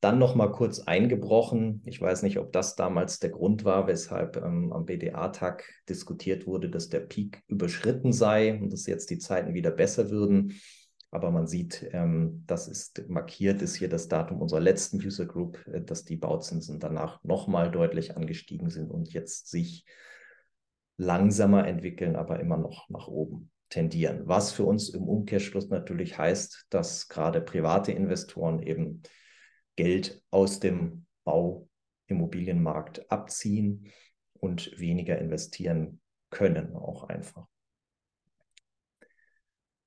dann nochmal kurz eingebrochen. Ich weiß nicht, ob das damals der Grund war, weshalb am BDA-Tag diskutiert wurde, dass der Peak überschritten sei und dass jetzt die Zeiten wieder besser würden. Aber man sieht, das ist markiert, ist hier das Datum unserer letzten User Group, dass die Bauzinsen danach nochmal deutlich angestiegen sind und jetzt sich langsamer entwickeln, aber immer noch nach oben tendieren. Was für uns im Umkehrschluss natürlich heißt, dass gerade private Investoren eben Geld aus dem Bauimmobilienmarkt abziehen und weniger investieren können auch einfach.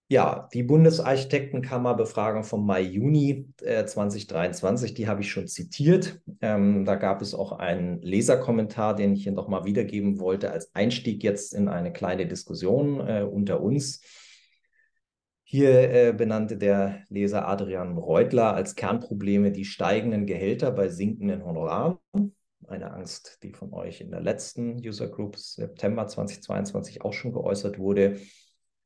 Ja, die Bundesarchitektenkammer Befragung vom Mai, Juni 2023, die habe ich schon zitiert. Da gab es auch einen Leserkommentar, den ich hier nochmal wiedergeben wollte, als Einstieg jetzt in eine kleine Diskussion unter uns. Hier benannte der Leser Adrian Reutler als Kernprobleme die steigenden Gehälter bei sinkenden Honoraren. Eine Angst, die von euch in der letzten User Group September 2022 auch schon geäußert wurde,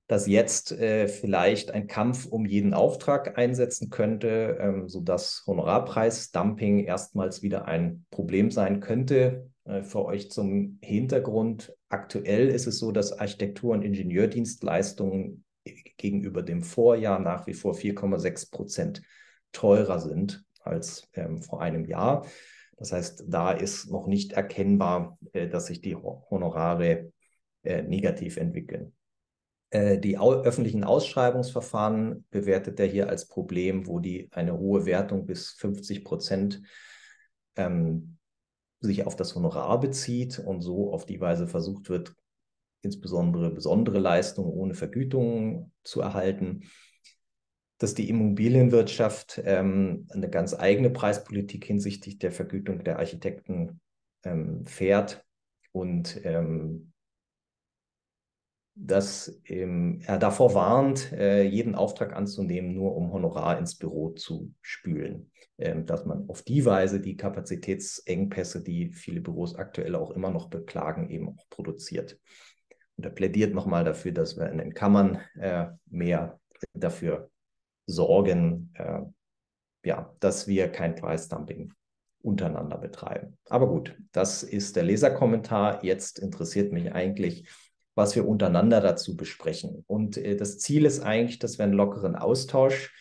dass jetzt vielleicht ein Kampf um jeden Auftrag einsetzen könnte, sodass Honorarpreis-Dumping erstmals wieder ein Problem sein könnte. Für euch zum Hintergrund: Aktuell ist es so, dass Architektur- und Ingenieurdienstleistungen gegenüber dem Vorjahr nach wie vor 4,6% teurer sind als vor einem Jahr. Das heißt, da ist noch nicht erkennbar, dass sich die Honorare negativ entwickeln. Die öffentlichen Ausschreibungsverfahren bewertet er hier als Problem, wo eine hohe Wertung bis 50% sich auf das Honorar bezieht und so auf die Weise versucht wird, insbesondere besondere Leistungen ohne Vergütung zu erhalten. Dass die Immobilienwirtschaft eine ganz eigene Preispolitik hinsichtlich der Vergütung der Architekten fährt und dass er davor warnt, jeden Auftrag anzunehmen, nur um Honorar ins Büro zu spülen. Dass man auf die Weise die Kapazitätsengpässe, die viele Büros aktuell auch immer noch beklagen, eben auch produziert. Und er plädiert nochmal dafür, dass wir in den Kammern mehr dafür sorgen, ja, dass wir kein Preisdumping untereinander betreiben. Aber gut, das ist der Leserkommentar. Jetzt interessiert mich eigentlich, was wir untereinander dazu besprechen. Und das Ziel ist eigentlich, dass wir einen lockeren Austausch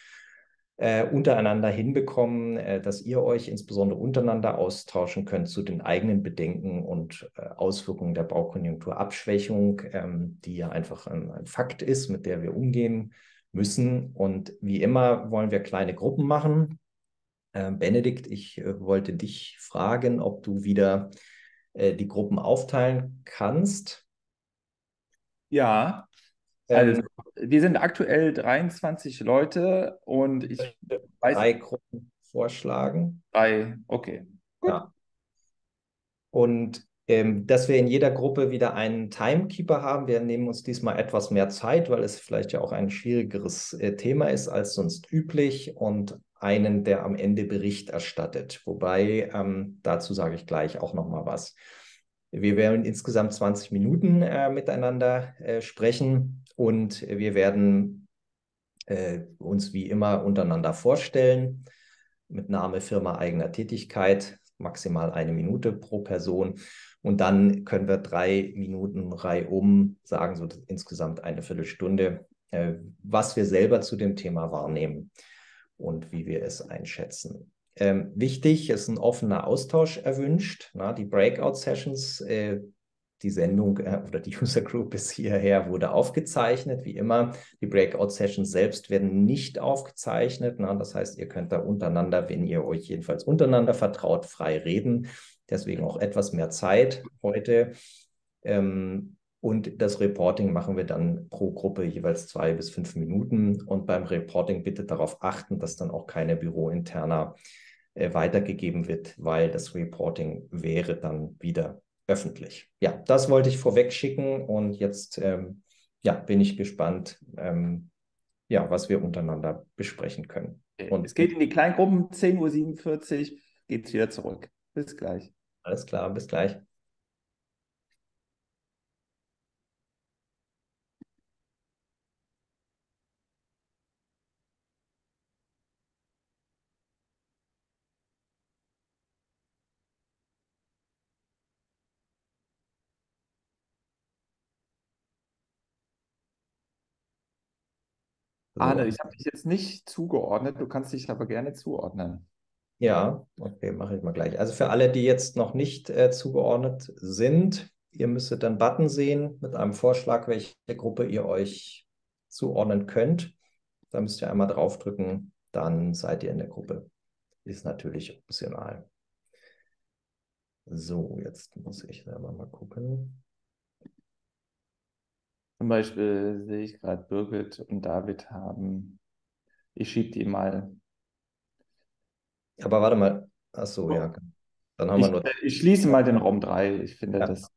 untereinander hinbekommen, dass ihr euch insbesondere untereinander austauschen könnt zu den eigenen Bedenken und Auswirkungen der Baukonjunkturabschwächung, die ja einfach ein Fakt ist, mit der wir umgehen müssen. Und wie immer wollen wir kleine Gruppen machen. Benedikt, ich wollte dich fragen, ob du wieder die Gruppen aufteilen kannst. Ja, also wir sind aktuell 23 Leute und ich weiß... 3 Gruppen vorschlagen. 3, okay. Gut. Ja. Und dass wir in jeder Gruppe wieder einen Timekeeper haben. Wir nehmen uns diesmal etwas mehr Zeit, weil es vielleicht ja auch ein schwierigeres Thema ist als sonst üblich, und einen, der am Ende Bericht erstattet. Wobei, dazu sage ich gleich auch nochmal was. Wir werden insgesamt 20 Minuten miteinander sprechen und wir werden uns wie immer untereinander vorstellen, mit Name, Firma, eigener Tätigkeit, maximal 1 Minute pro Person. Und dann können wir 3 Minuten reihum sagen, so insgesamt eine Viertelstunde, was wir selber zu dem Thema wahrnehmen und wie wir es einschätzen. Wichtig ist ein offener Austausch erwünscht. Die Breakout-Sessions Die Sendung oder die User Group bis hierher wurde aufgezeichnet, wie immer. Die Breakout-Sessions selbst werden nicht aufgezeichnet. Na, das heißt, ihr könnt da untereinander, wenn ihr euch jedenfalls untereinander vertraut, frei reden. Deswegen auch etwas mehr Zeit heute. Und das Reporting machen wir dann pro Gruppe jeweils 2 bis 5 Minuten. Und beim Reporting bitte darauf achten, dass dann auch keine Bürointerna weitergegeben wird, weil das Reporting wäre dann wieder öffentlich. Ja, das wollte ich vorweg schicken und jetzt bin ich gespannt, was wir untereinander besprechen können. Und es geht in die Kleingruppen, 10:47 Uhr geht es wieder zurück. Bis gleich. Alles klar, bis gleich. Arne, ich habe dich jetzt nicht zugeordnet, du kannst dich aber gerne zuordnen. Ja, okay, mache ich mal gleich. Also für alle, die jetzt noch nicht zugeordnet sind, ihr müsstet einen Button sehen mit einem Vorschlag, welche Gruppe ihr euch zuordnen könnt. Da müsst ihr einmal draufdrücken, dann seid ihr in der Gruppe. Ist natürlich optional. So, jetzt muss ich selber mal gucken. Zum Beispiel sehe ich gerade, Birgit und David haben. Ich schiebe die mal. Aber warte mal. Achso, ja. Dann haben wir nur. Ich schließe mal den Raum 3. Ich finde das.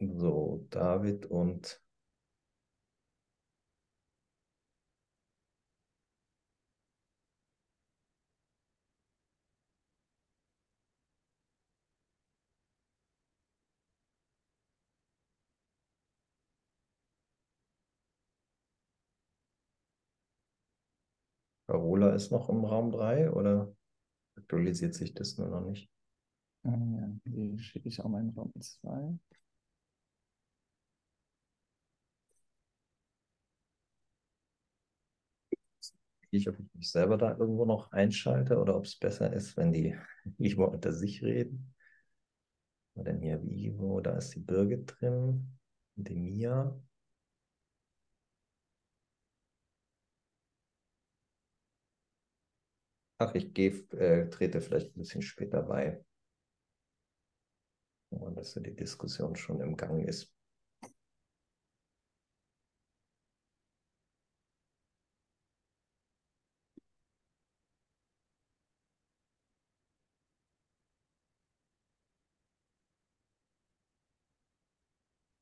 So, David und. Carola ist noch im Raum 3 oder aktualisiert sich das nur noch nicht? Ja, die schicke ich auch mal in Raum 2. Ich, ob ich mich selber da irgendwo noch einschalte oder ob es besser ist, wenn die lieber unter sich reden. Was denn hier, Vivo, da ist die Birgit drin, die Mia. Ach, ich trete vielleicht ein bisschen später bei, dass die Diskussion schon im Gang ist.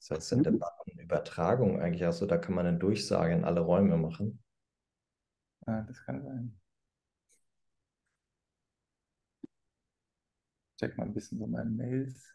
Was heißt denn Debattenübertragung eigentlich? Also da kann man eine Durchsage in alle Räume machen. Ah, das kann sein. Check mal ein bisschen so meine Mails.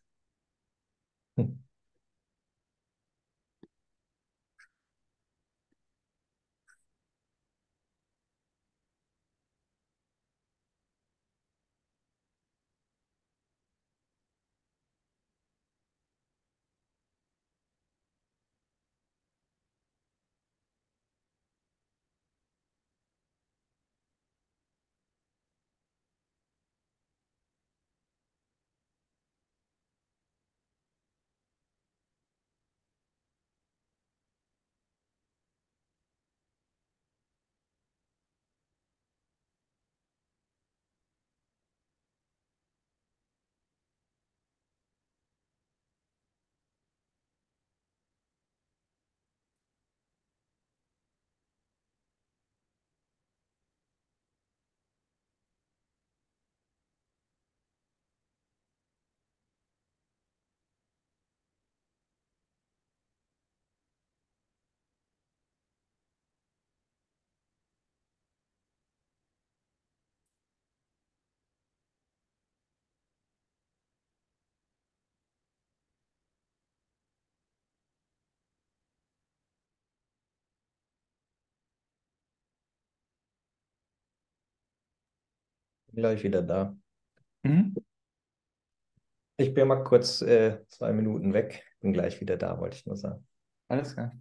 Gleich wieder da. Mhm. Ich bin mal kurz 2 Minuten weg, bin gleich wieder da, wollte ich nur sagen. Alles klar.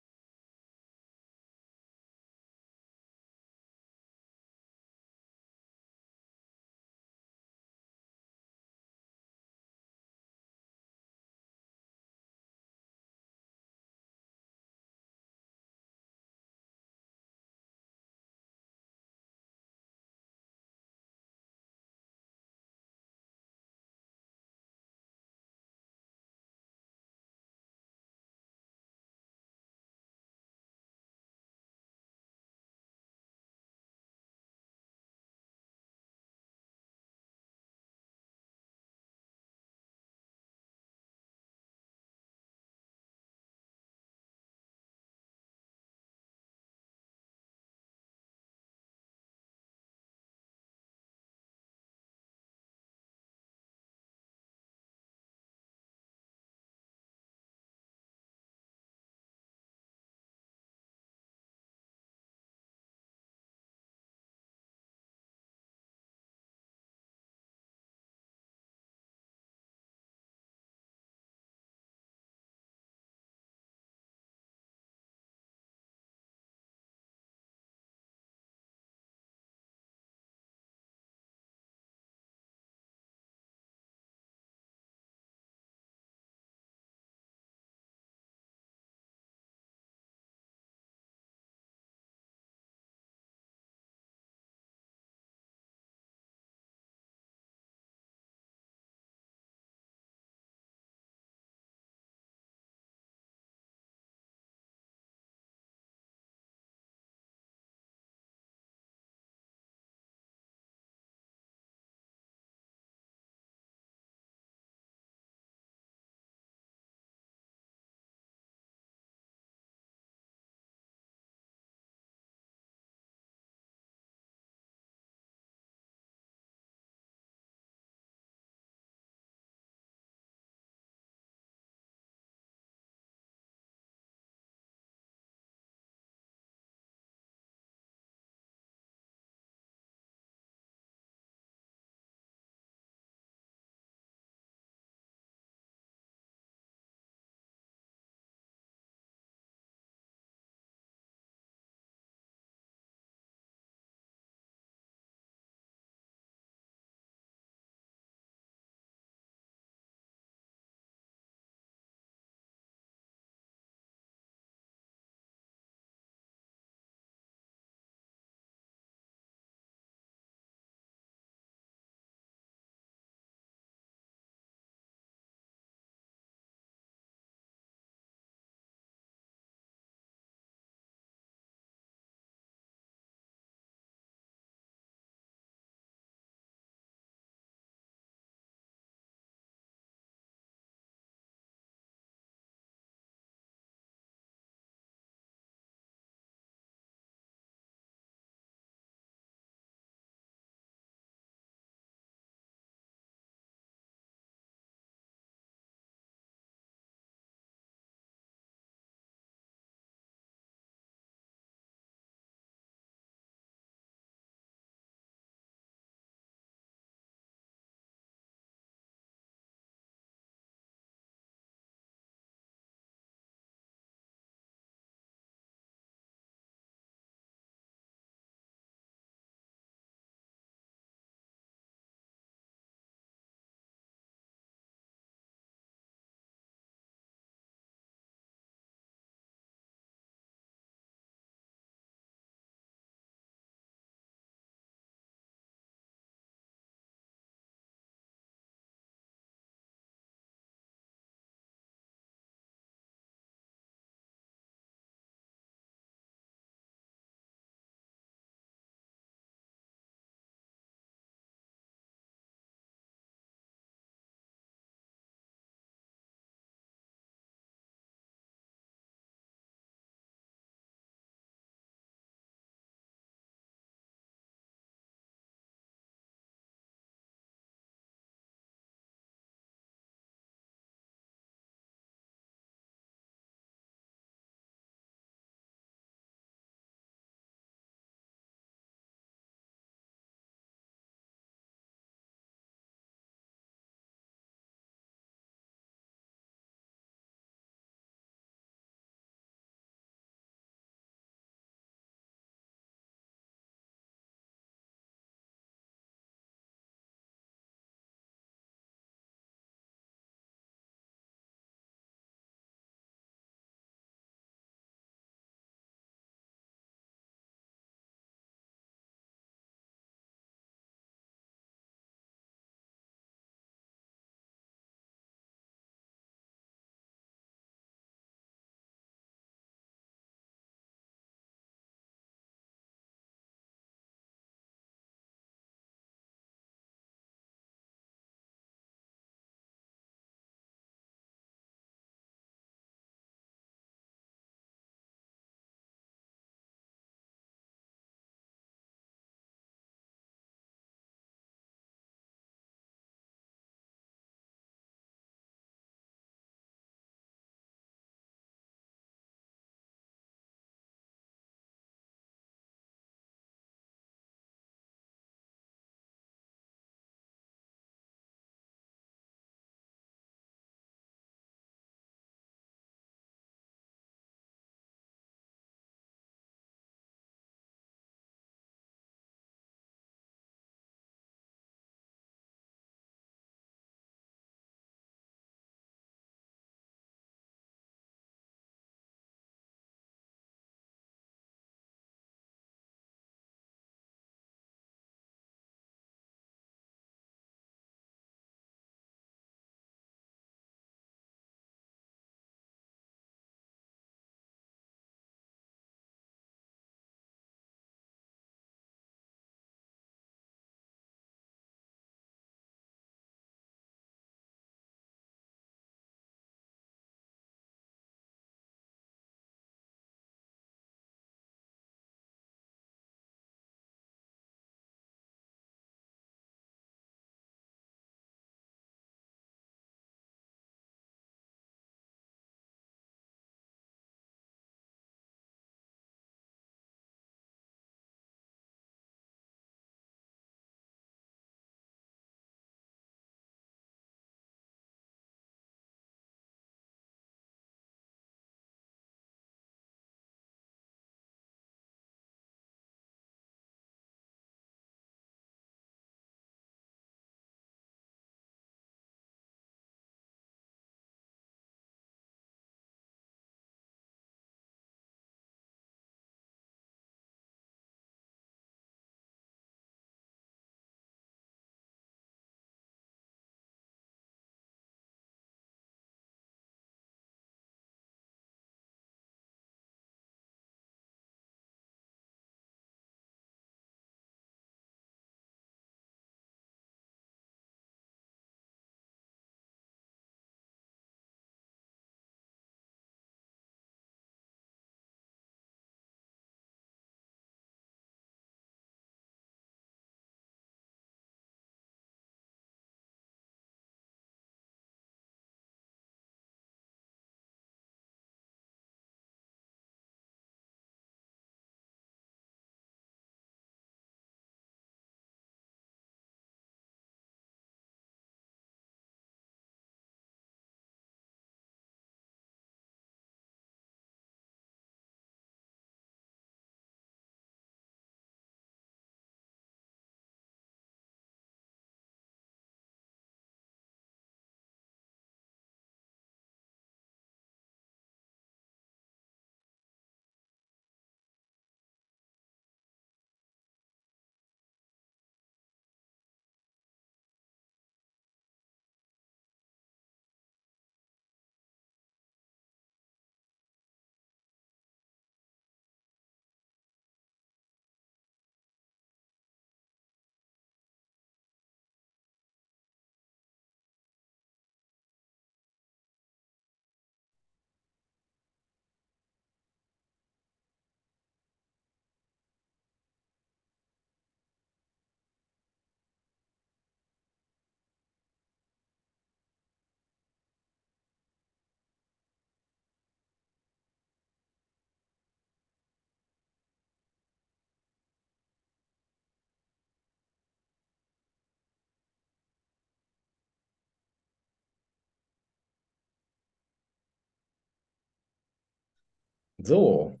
So,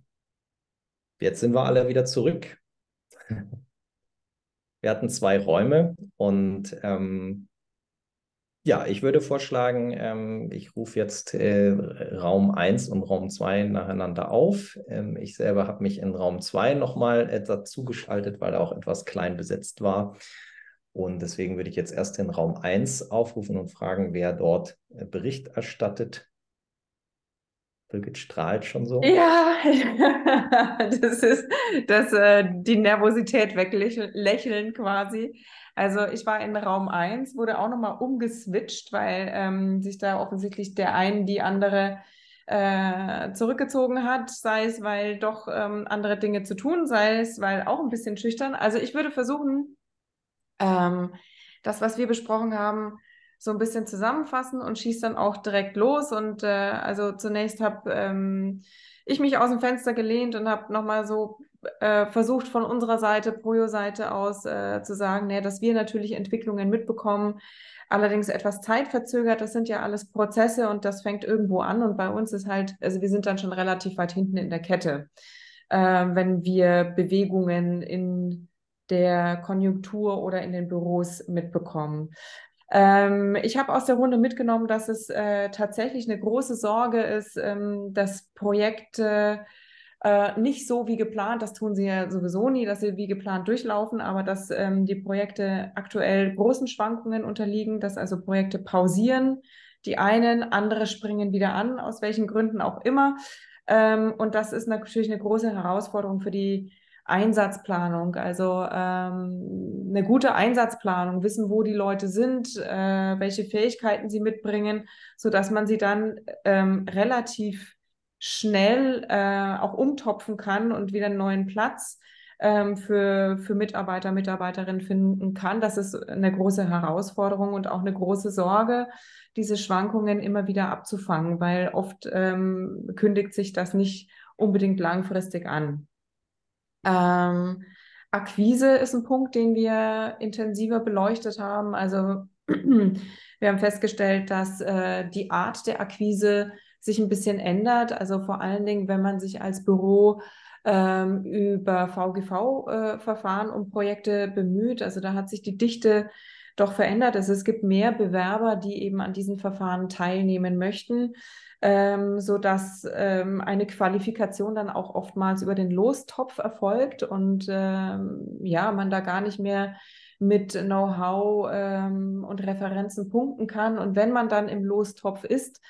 jetzt sind wir alle wieder zurück. Wir hatten zwei Räume und ja, ich würde vorschlagen, ich rufe jetzt Raum 1 und Raum 2 nacheinander auf. Ich selber habe mich in Raum 2 nochmal dazugeschaltet, weil er auch etwas klein besetzt war. Und deswegen würde ich jetzt erst den Raum 1 aufrufen und fragen, wer dort Bericht erstattet. Birgit strahlt schon so. Ja, das ist die Nervosität weglächeln quasi. Also ich war in Raum 1, wurde auch nochmal umgeswitcht, weil sich da offensichtlich der eine die andere zurückgezogen hat, sei es, weil doch andere Dinge zu tun, sei es, weil auch ein bisschen schüchtern. Also ich würde versuchen, das, was wir besprochen haben, so ein bisschen zusammenfassen und schießt dann auch direkt los. Und also zunächst habe ich mich aus dem Fenster gelehnt und habe nochmal so versucht, von unserer Seite, Projo-Seite aus zu sagen, ne, dass wir natürlich Entwicklungen mitbekommen, allerdings etwas zeitverzögert. Das sind ja alles Prozesse und das fängt irgendwo an. Und bei uns ist halt, also wir sind dann schon relativ weit hinten in der Kette, wenn wir Bewegungen in der Konjunktur oder in den Büros mitbekommen. Ich habe aus der Runde mitgenommen, dass es tatsächlich eine große Sorge ist, dass Projekte nicht so wie geplant, das tun sie ja sowieso nie, dass sie wie geplant durchlaufen, aber dass die Projekte aktuell großen Schwankungen unterliegen, dass also Projekte pausieren, die einen, andere springen wieder an, aus welchen Gründen auch immer. Und das ist natürlich eine große Herausforderung für die Einsatzplanung, also eine gute Einsatzplanung, wissen, wo die Leute sind, welche Fähigkeiten sie mitbringen, sodass man sie dann relativ schnell auch umtopfen kann und wieder einen neuen Platz für Mitarbeiter, Mitarbeiterinnen finden kann. Das ist eine große Herausforderung und auch eine große Sorge, diese Schwankungen immer wieder abzufangen, weil oft kündigt sich das nicht unbedingt langfristig an. Akquise ist ein Punkt, den wir intensiver beleuchtet haben. Also wir haben festgestellt, dass die Art der Akquise sich ein bisschen ändert. Also vor allen Dingen, wenn man sich als Büro über VGV-Verfahren um Projekte bemüht. Also da hat sich die Dichte doch verändert. Also es gibt mehr Bewerber, die eben an diesen Verfahren teilnehmen möchten, sodass eine Qualifikation dann auch oftmals über den Lostopf erfolgt und ja, man da gar nicht mehr mit Know-how und Referenzen punkten kann. Und wenn man dann im Lostopf ist,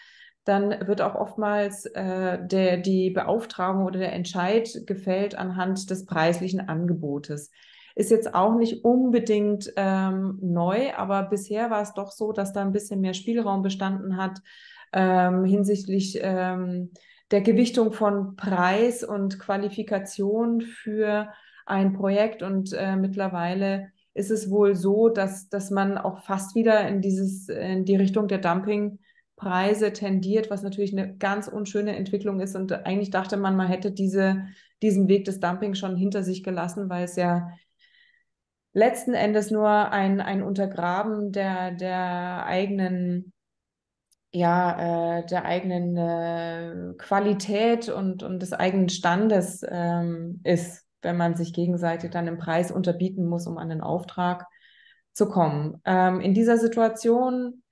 dann wird auch oftmals die Beauftragung oder der Entscheid gefällt anhand des preislichen Angebotes. Ist jetzt auch nicht unbedingt neu, aber bisher war es doch so, dass da ein bisschen mehr Spielraum bestanden hat hinsichtlich der Gewichtung von Preis und Qualifikation für ein Projekt. Und mittlerweile ist es wohl so, dass man auch fast wieder in die Richtung der Dumpingpreise tendiert, was natürlich eine ganz unschöne Entwicklung ist. Und eigentlich dachte man, man hätte diesen Weg des Dumping schon hinter sich gelassen, weil es ja letzten Endes nur ein Untergraben der eigenen, ja, der eigenen Qualität und des eigenen Standes ist, wenn man sich gegenseitig dann im Preis unterbieten muss, um an den Auftrag zu kommen. In dieser Situation,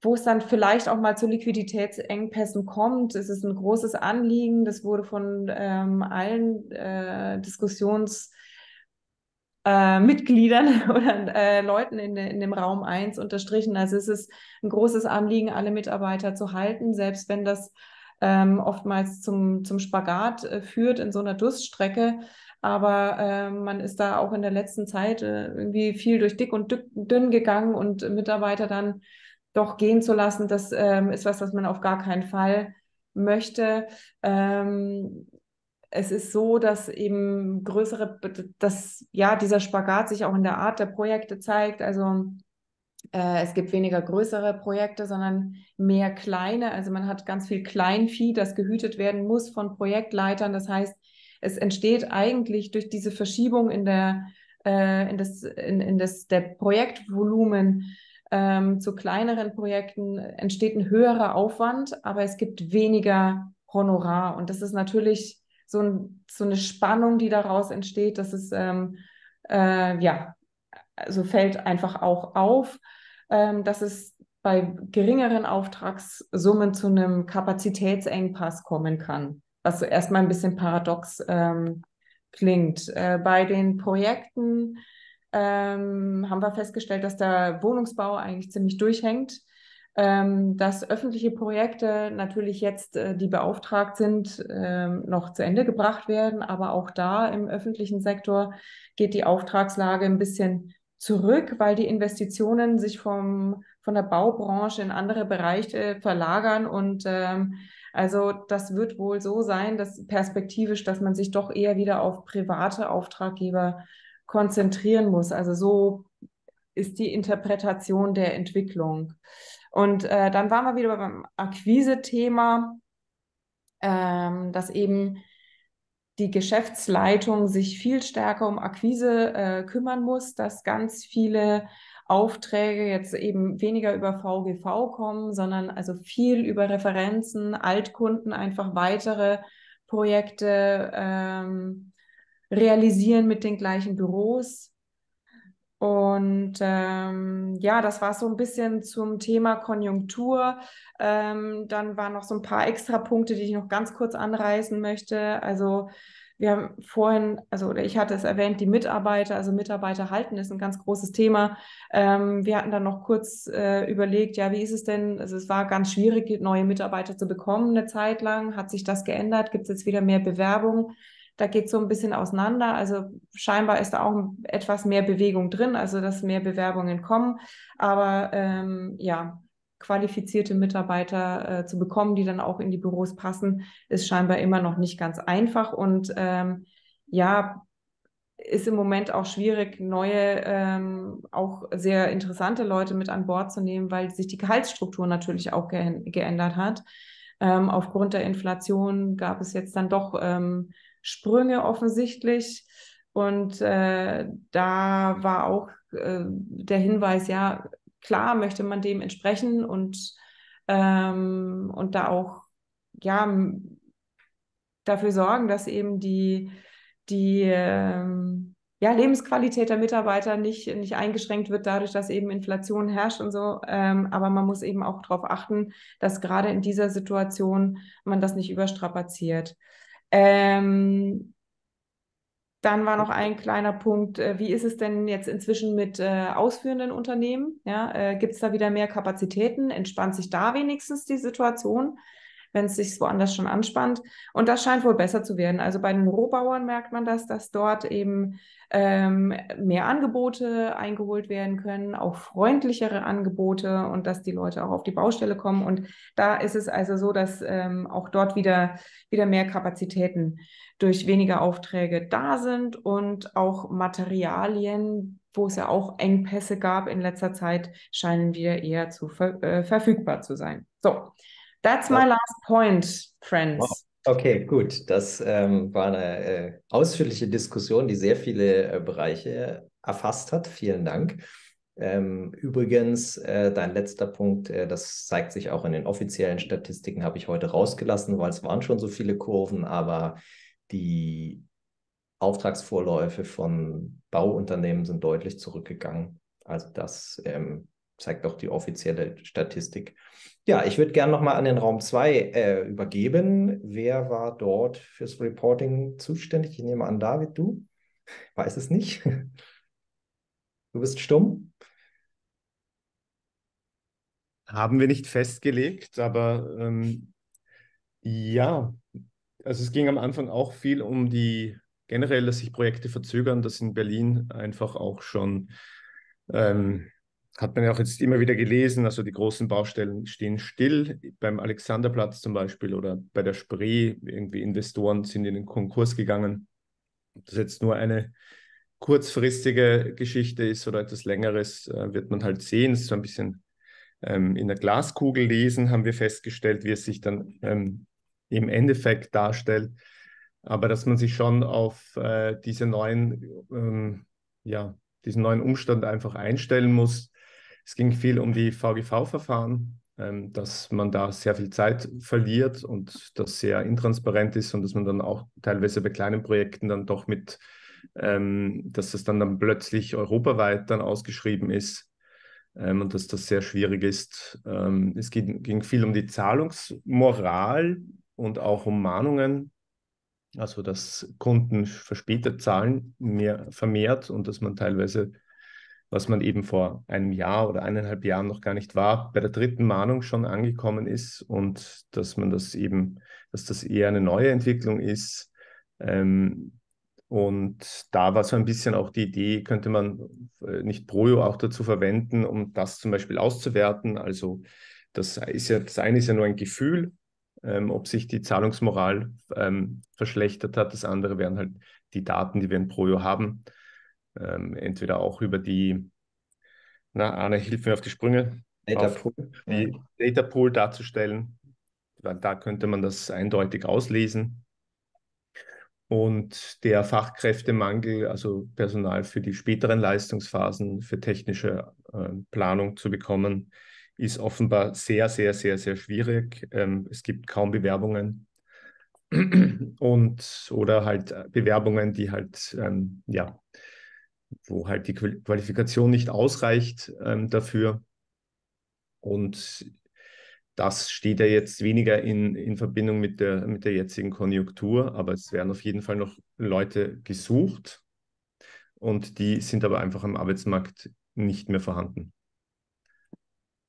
wo es dann vielleicht auch mal zu Liquiditätsengpässen kommt, ist es ein großes Anliegen. Das wurde von allen Diskussions Mitgliedern oder Leuten in dem Raum 1 unterstrichen. Also es ist ein großes Anliegen, alle Mitarbeiter zu halten, selbst wenn das oftmals zum Spagat führt in so einer Durststrecke. Aber man ist da auch in der letzten Zeit irgendwie viel durch dick und dünn gegangen und Mitarbeiter dann doch gehen zu lassen, das ist was man auf gar keinen Fall möchte. Es ist so, dass eben dieser Spagat sich auch in der Art der Projekte zeigt. Also es gibt weniger größere Projekte, sondern mehr kleine. Also man hat ganz viel Kleinvieh, das gehütet werden muss von Projektleitern. Das heißt, es entsteht eigentlich durch diese Verschiebung der Projektvolumen zu kleineren Projekten entsteht ein höherer Aufwand, aber es gibt weniger Honorar. Und das ist natürlich so eine Spannung, die daraus entsteht. Das ist, also fällt einfach auch auf, dass es bei geringeren Auftragssummen zu einem Kapazitätsengpass kommen kann, was erstmal ein bisschen paradox klingt. Bei den Projekten haben wir festgestellt, dass der Wohnungsbau eigentlich ziemlich durchhängt, dass öffentliche Projekte natürlich jetzt, die beauftragt sind, noch zu Ende gebracht werden. Aber auch da im öffentlichen Sektor geht die Auftragslage ein bisschen zurück, weil die Investitionen sich von der Baubranche in andere Bereiche verlagern. Und also das wird wohl so sein, dass perspektivisch, dass man sich doch eher wieder auf private Auftraggeber konzentrieren muss. Also so ist die Interpretation der Entwicklung. Und dann waren wir wieder beim Akquise-Thema, dass eben die Geschäftsleitung sich viel stärker um Akquise kümmern muss, dass ganz viele Aufträge jetzt eben weniger über VGV kommen, sondern also viel über Referenzen, Altkunden einfach weitere Projekte realisieren mit den gleichen Büros. Und ja, das war so ein bisschen zum Thema Konjunktur. Dann waren noch so ein paar extra Punkte, die ich noch ganz kurz anreißen möchte. Also wir haben vorhin, oder ich hatte es erwähnt, die Mitarbeiter, also Mitarbeiter halten ist ein ganz großes Thema. Wir hatten dann noch kurz überlegt, ja, wie ist es denn? Also es war ganz schwierig, neue Mitarbeiter zu bekommen eine Zeit lang. Hat sich das geändert? Gibt es jetzt wieder mehr Bewerbungen? Da geht es so ein bisschen auseinander. Also scheinbar ist da auch etwas mehr Bewegung drin, also dass mehr Bewerbungen kommen. Aber ja, qualifizierte Mitarbeiter zu bekommen, die dann auch in die Büros passen, ist scheinbar immer noch nicht ganz einfach. Und ja, ist im Moment auch schwierig, neue, auch sehr interessante Leute mit an Bord zu nehmen, weil sich die Gehaltsstruktur natürlich auch geändert hat. Aufgrund der Inflation gab es jetzt dann doch Sprünge offensichtlich, und da war auch der Hinweis, ja klar möchte man dem entsprechen und da auch ja dafür sorgen, dass eben die Lebensqualität der Mitarbeiter nicht eingeschränkt wird dadurch, dass eben Inflation herrscht und so. Aber man muss eben auch darauf achten, dass gerade in dieser Situation man das nicht überstrapaziert. Dann war noch ein kleiner Punkt, wie ist es denn jetzt inzwischen mit ausführenden Unternehmen? Ja, gibt es da wieder mehr Kapazitäten? Entspannt sich da wenigstens die Situation, wenn es sich woanders schon anspannt? Und das scheint wohl besser zu werden. Also bei den Rohbauern merkt man das, dass dort eben mehr Angebote eingeholt werden können, auch freundlichere Angebote, und dass die Leute auch auf die Baustelle kommen. Und da ist es also so, dass auch dort wieder mehr Kapazitäten durch weniger Aufträge da sind, und auch Materialien, wo es ja auch Engpässe gab in letzter Zeit, scheinen wieder eher zu verfügbar zu sein. So, that's my last point, friends. Wow. Okay, gut. Das war eine ausführliche Diskussion, die sehr viele Bereiche erfasst hat. Vielen Dank. Übrigens, dein letzter Punkt, das zeigt sich auch in den offiziellen Statistiken, habe ich heute rausgelassen, weil es waren schon so viele Kurven, aber die Auftragsvorläufe von Bauunternehmen sind deutlich zurückgegangen. Also das zeigt auch die offizielle Statistik. Ja, ich würde gerne nochmal an den Raum 2 übergeben. Wer war dort fürs Reporting zuständig? Ich nehme an, David, du? Ich weiß es nicht. Du bist stumm. Haben wir nicht festgelegt, aber ja, also es ging am Anfang auch viel um die generell, dass sich Projekte verzögern, dass in Berlin einfach auch schon... hat man ja auch jetzt immer wieder gelesen, also die großen Baustellen stehen still, beim Alexanderplatz zum Beispiel oder bei der Spree, irgendwie Investoren sind in den Konkurs gegangen. Ob das jetzt nur eine kurzfristige Geschichte ist oder etwas Längeres, wird man halt sehen. Es ist so ein bisschen in der Glaskugel lesen, haben wir festgestellt, wie es sich dann im Endeffekt darstellt. Aber dass man sich schon auf diesen neuen Umstand einfach einstellen muss. Es ging viel um die VGV-Verfahren, dass man da sehr viel Zeit verliert und das sehr intransparent ist und dass man dann auch teilweise bei kleinen Projekten dann doch mit, dass das dann plötzlich europaweit dann ausgeschrieben ist und dass das sehr schwierig ist. Es ging viel um die Zahlungsmoral und auch um Mahnungen, also dass Kunden verspätet zahlen, mehr vermehrt und dass man teilweise, was man eben vor einem Jahr oder 1,5 Jahren noch gar nicht war, bei der dritten Mahnung schon angekommen ist und dass man das eben, dass das eher eine neue Entwicklung ist. Und da war so ein bisschen auch die Idee, könnte man nicht Projo auch dazu verwenden, um das zum Beispiel auszuwerten. Also das ist ja, das eine ist ja nur ein Gefühl, ob sich die Zahlungsmoral verschlechtert hat. Das andere wären halt die Daten, die wir in Projo haben. Entweder auch über die, Arne, hilf mir auf die Sprünge, Data Pool. Die Data Pool darzustellen, weil da könnte man das eindeutig auslesen. Und der Fachkräftemangel, also Personal für die späteren Leistungsphasen, für technische Planung zu bekommen, ist offenbar sehr, sehr, sehr, sehr schwierig. Es gibt kaum Bewerbungen und oder halt Bewerbungen, die halt, ja, wo halt die Qualifikation nicht ausreicht dafür. Und das steht ja jetzt weniger in Verbindung mit der jetzigen Konjunktur, aber es werden auf jeden Fall noch Leute gesucht und die sind aber einfach am Arbeitsmarkt nicht mehr vorhanden.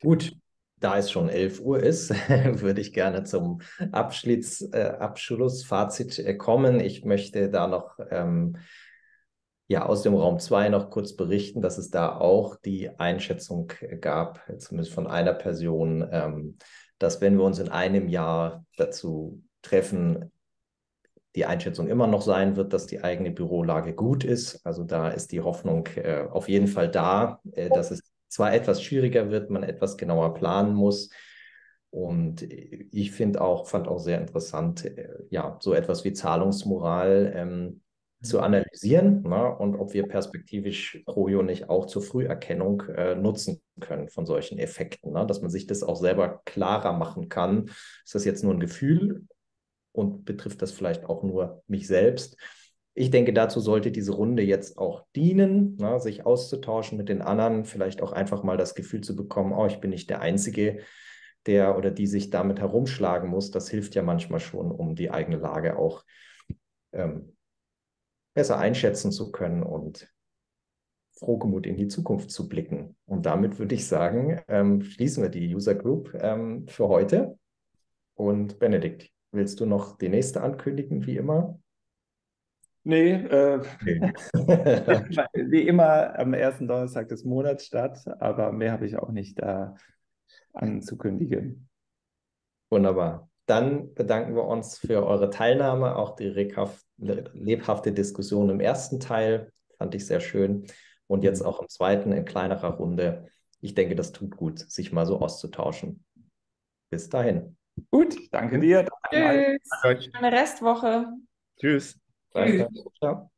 Gut, da es schon 11 Uhr ist, würde ich gerne zum Abschlussfazit kommen. Ich möchte da noch ja, aus dem Raum 2 noch kurz berichten, dass es da auch die Einschätzung gab, zumindest von einer Person, dass wenn wir uns in einem Jahr dazu treffen, die Einschätzung immer noch sein wird, dass die eigene Bürolage gut ist. Also da ist die Hoffnung auf jeden Fall da, dass es zwar etwas schwieriger wird, man etwas genauer planen muss. Und ich fand auch sehr interessant, ja, so etwas wie Zahlungsmoral zu analysieren, und ob wir perspektivisch Projo nicht auch zur Früherkennung nutzen können von solchen Effekten, dass man sich das auch selber klarer machen kann. Ist das jetzt nur ein Gefühl und betrifft das vielleicht auch nur mich selbst? Ich denke, dazu sollte diese Runde jetzt auch dienen, sich auszutauschen mit den anderen, vielleicht auch einfach mal das Gefühl zu bekommen, oh, ich bin nicht der Einzige, der oder die sich damit herumschlagen muss. Das hilft ja manchmal schon, um die eigene Lage auch besser einschätzen zu können und frohgemut in die Zukunft zu blicken. Und damit würde ich sagen, schließen wir die User Group für heute. Und Benedikt, willst du noch die nächste ankündigen, wie immer? Nee, nee. Wie immer am ersten Donnerstag des Monats statt, aber mehr habe ich auch nicht da anzukündigen. Wunderbar. Dann bedanken wir uns für eure Teilnahme, auch die lebhafte Diskussion im ersten Teil, fand ich sehr schön. Und jetzt auch im zweiten, in kleinerer Runde. Ich denke, das tut gut, sich mal so auszutauschen. Bis dahin. Gut, danke dir. Tschüss. Schöne Restwoche. Tschüss. Danke. Ciao.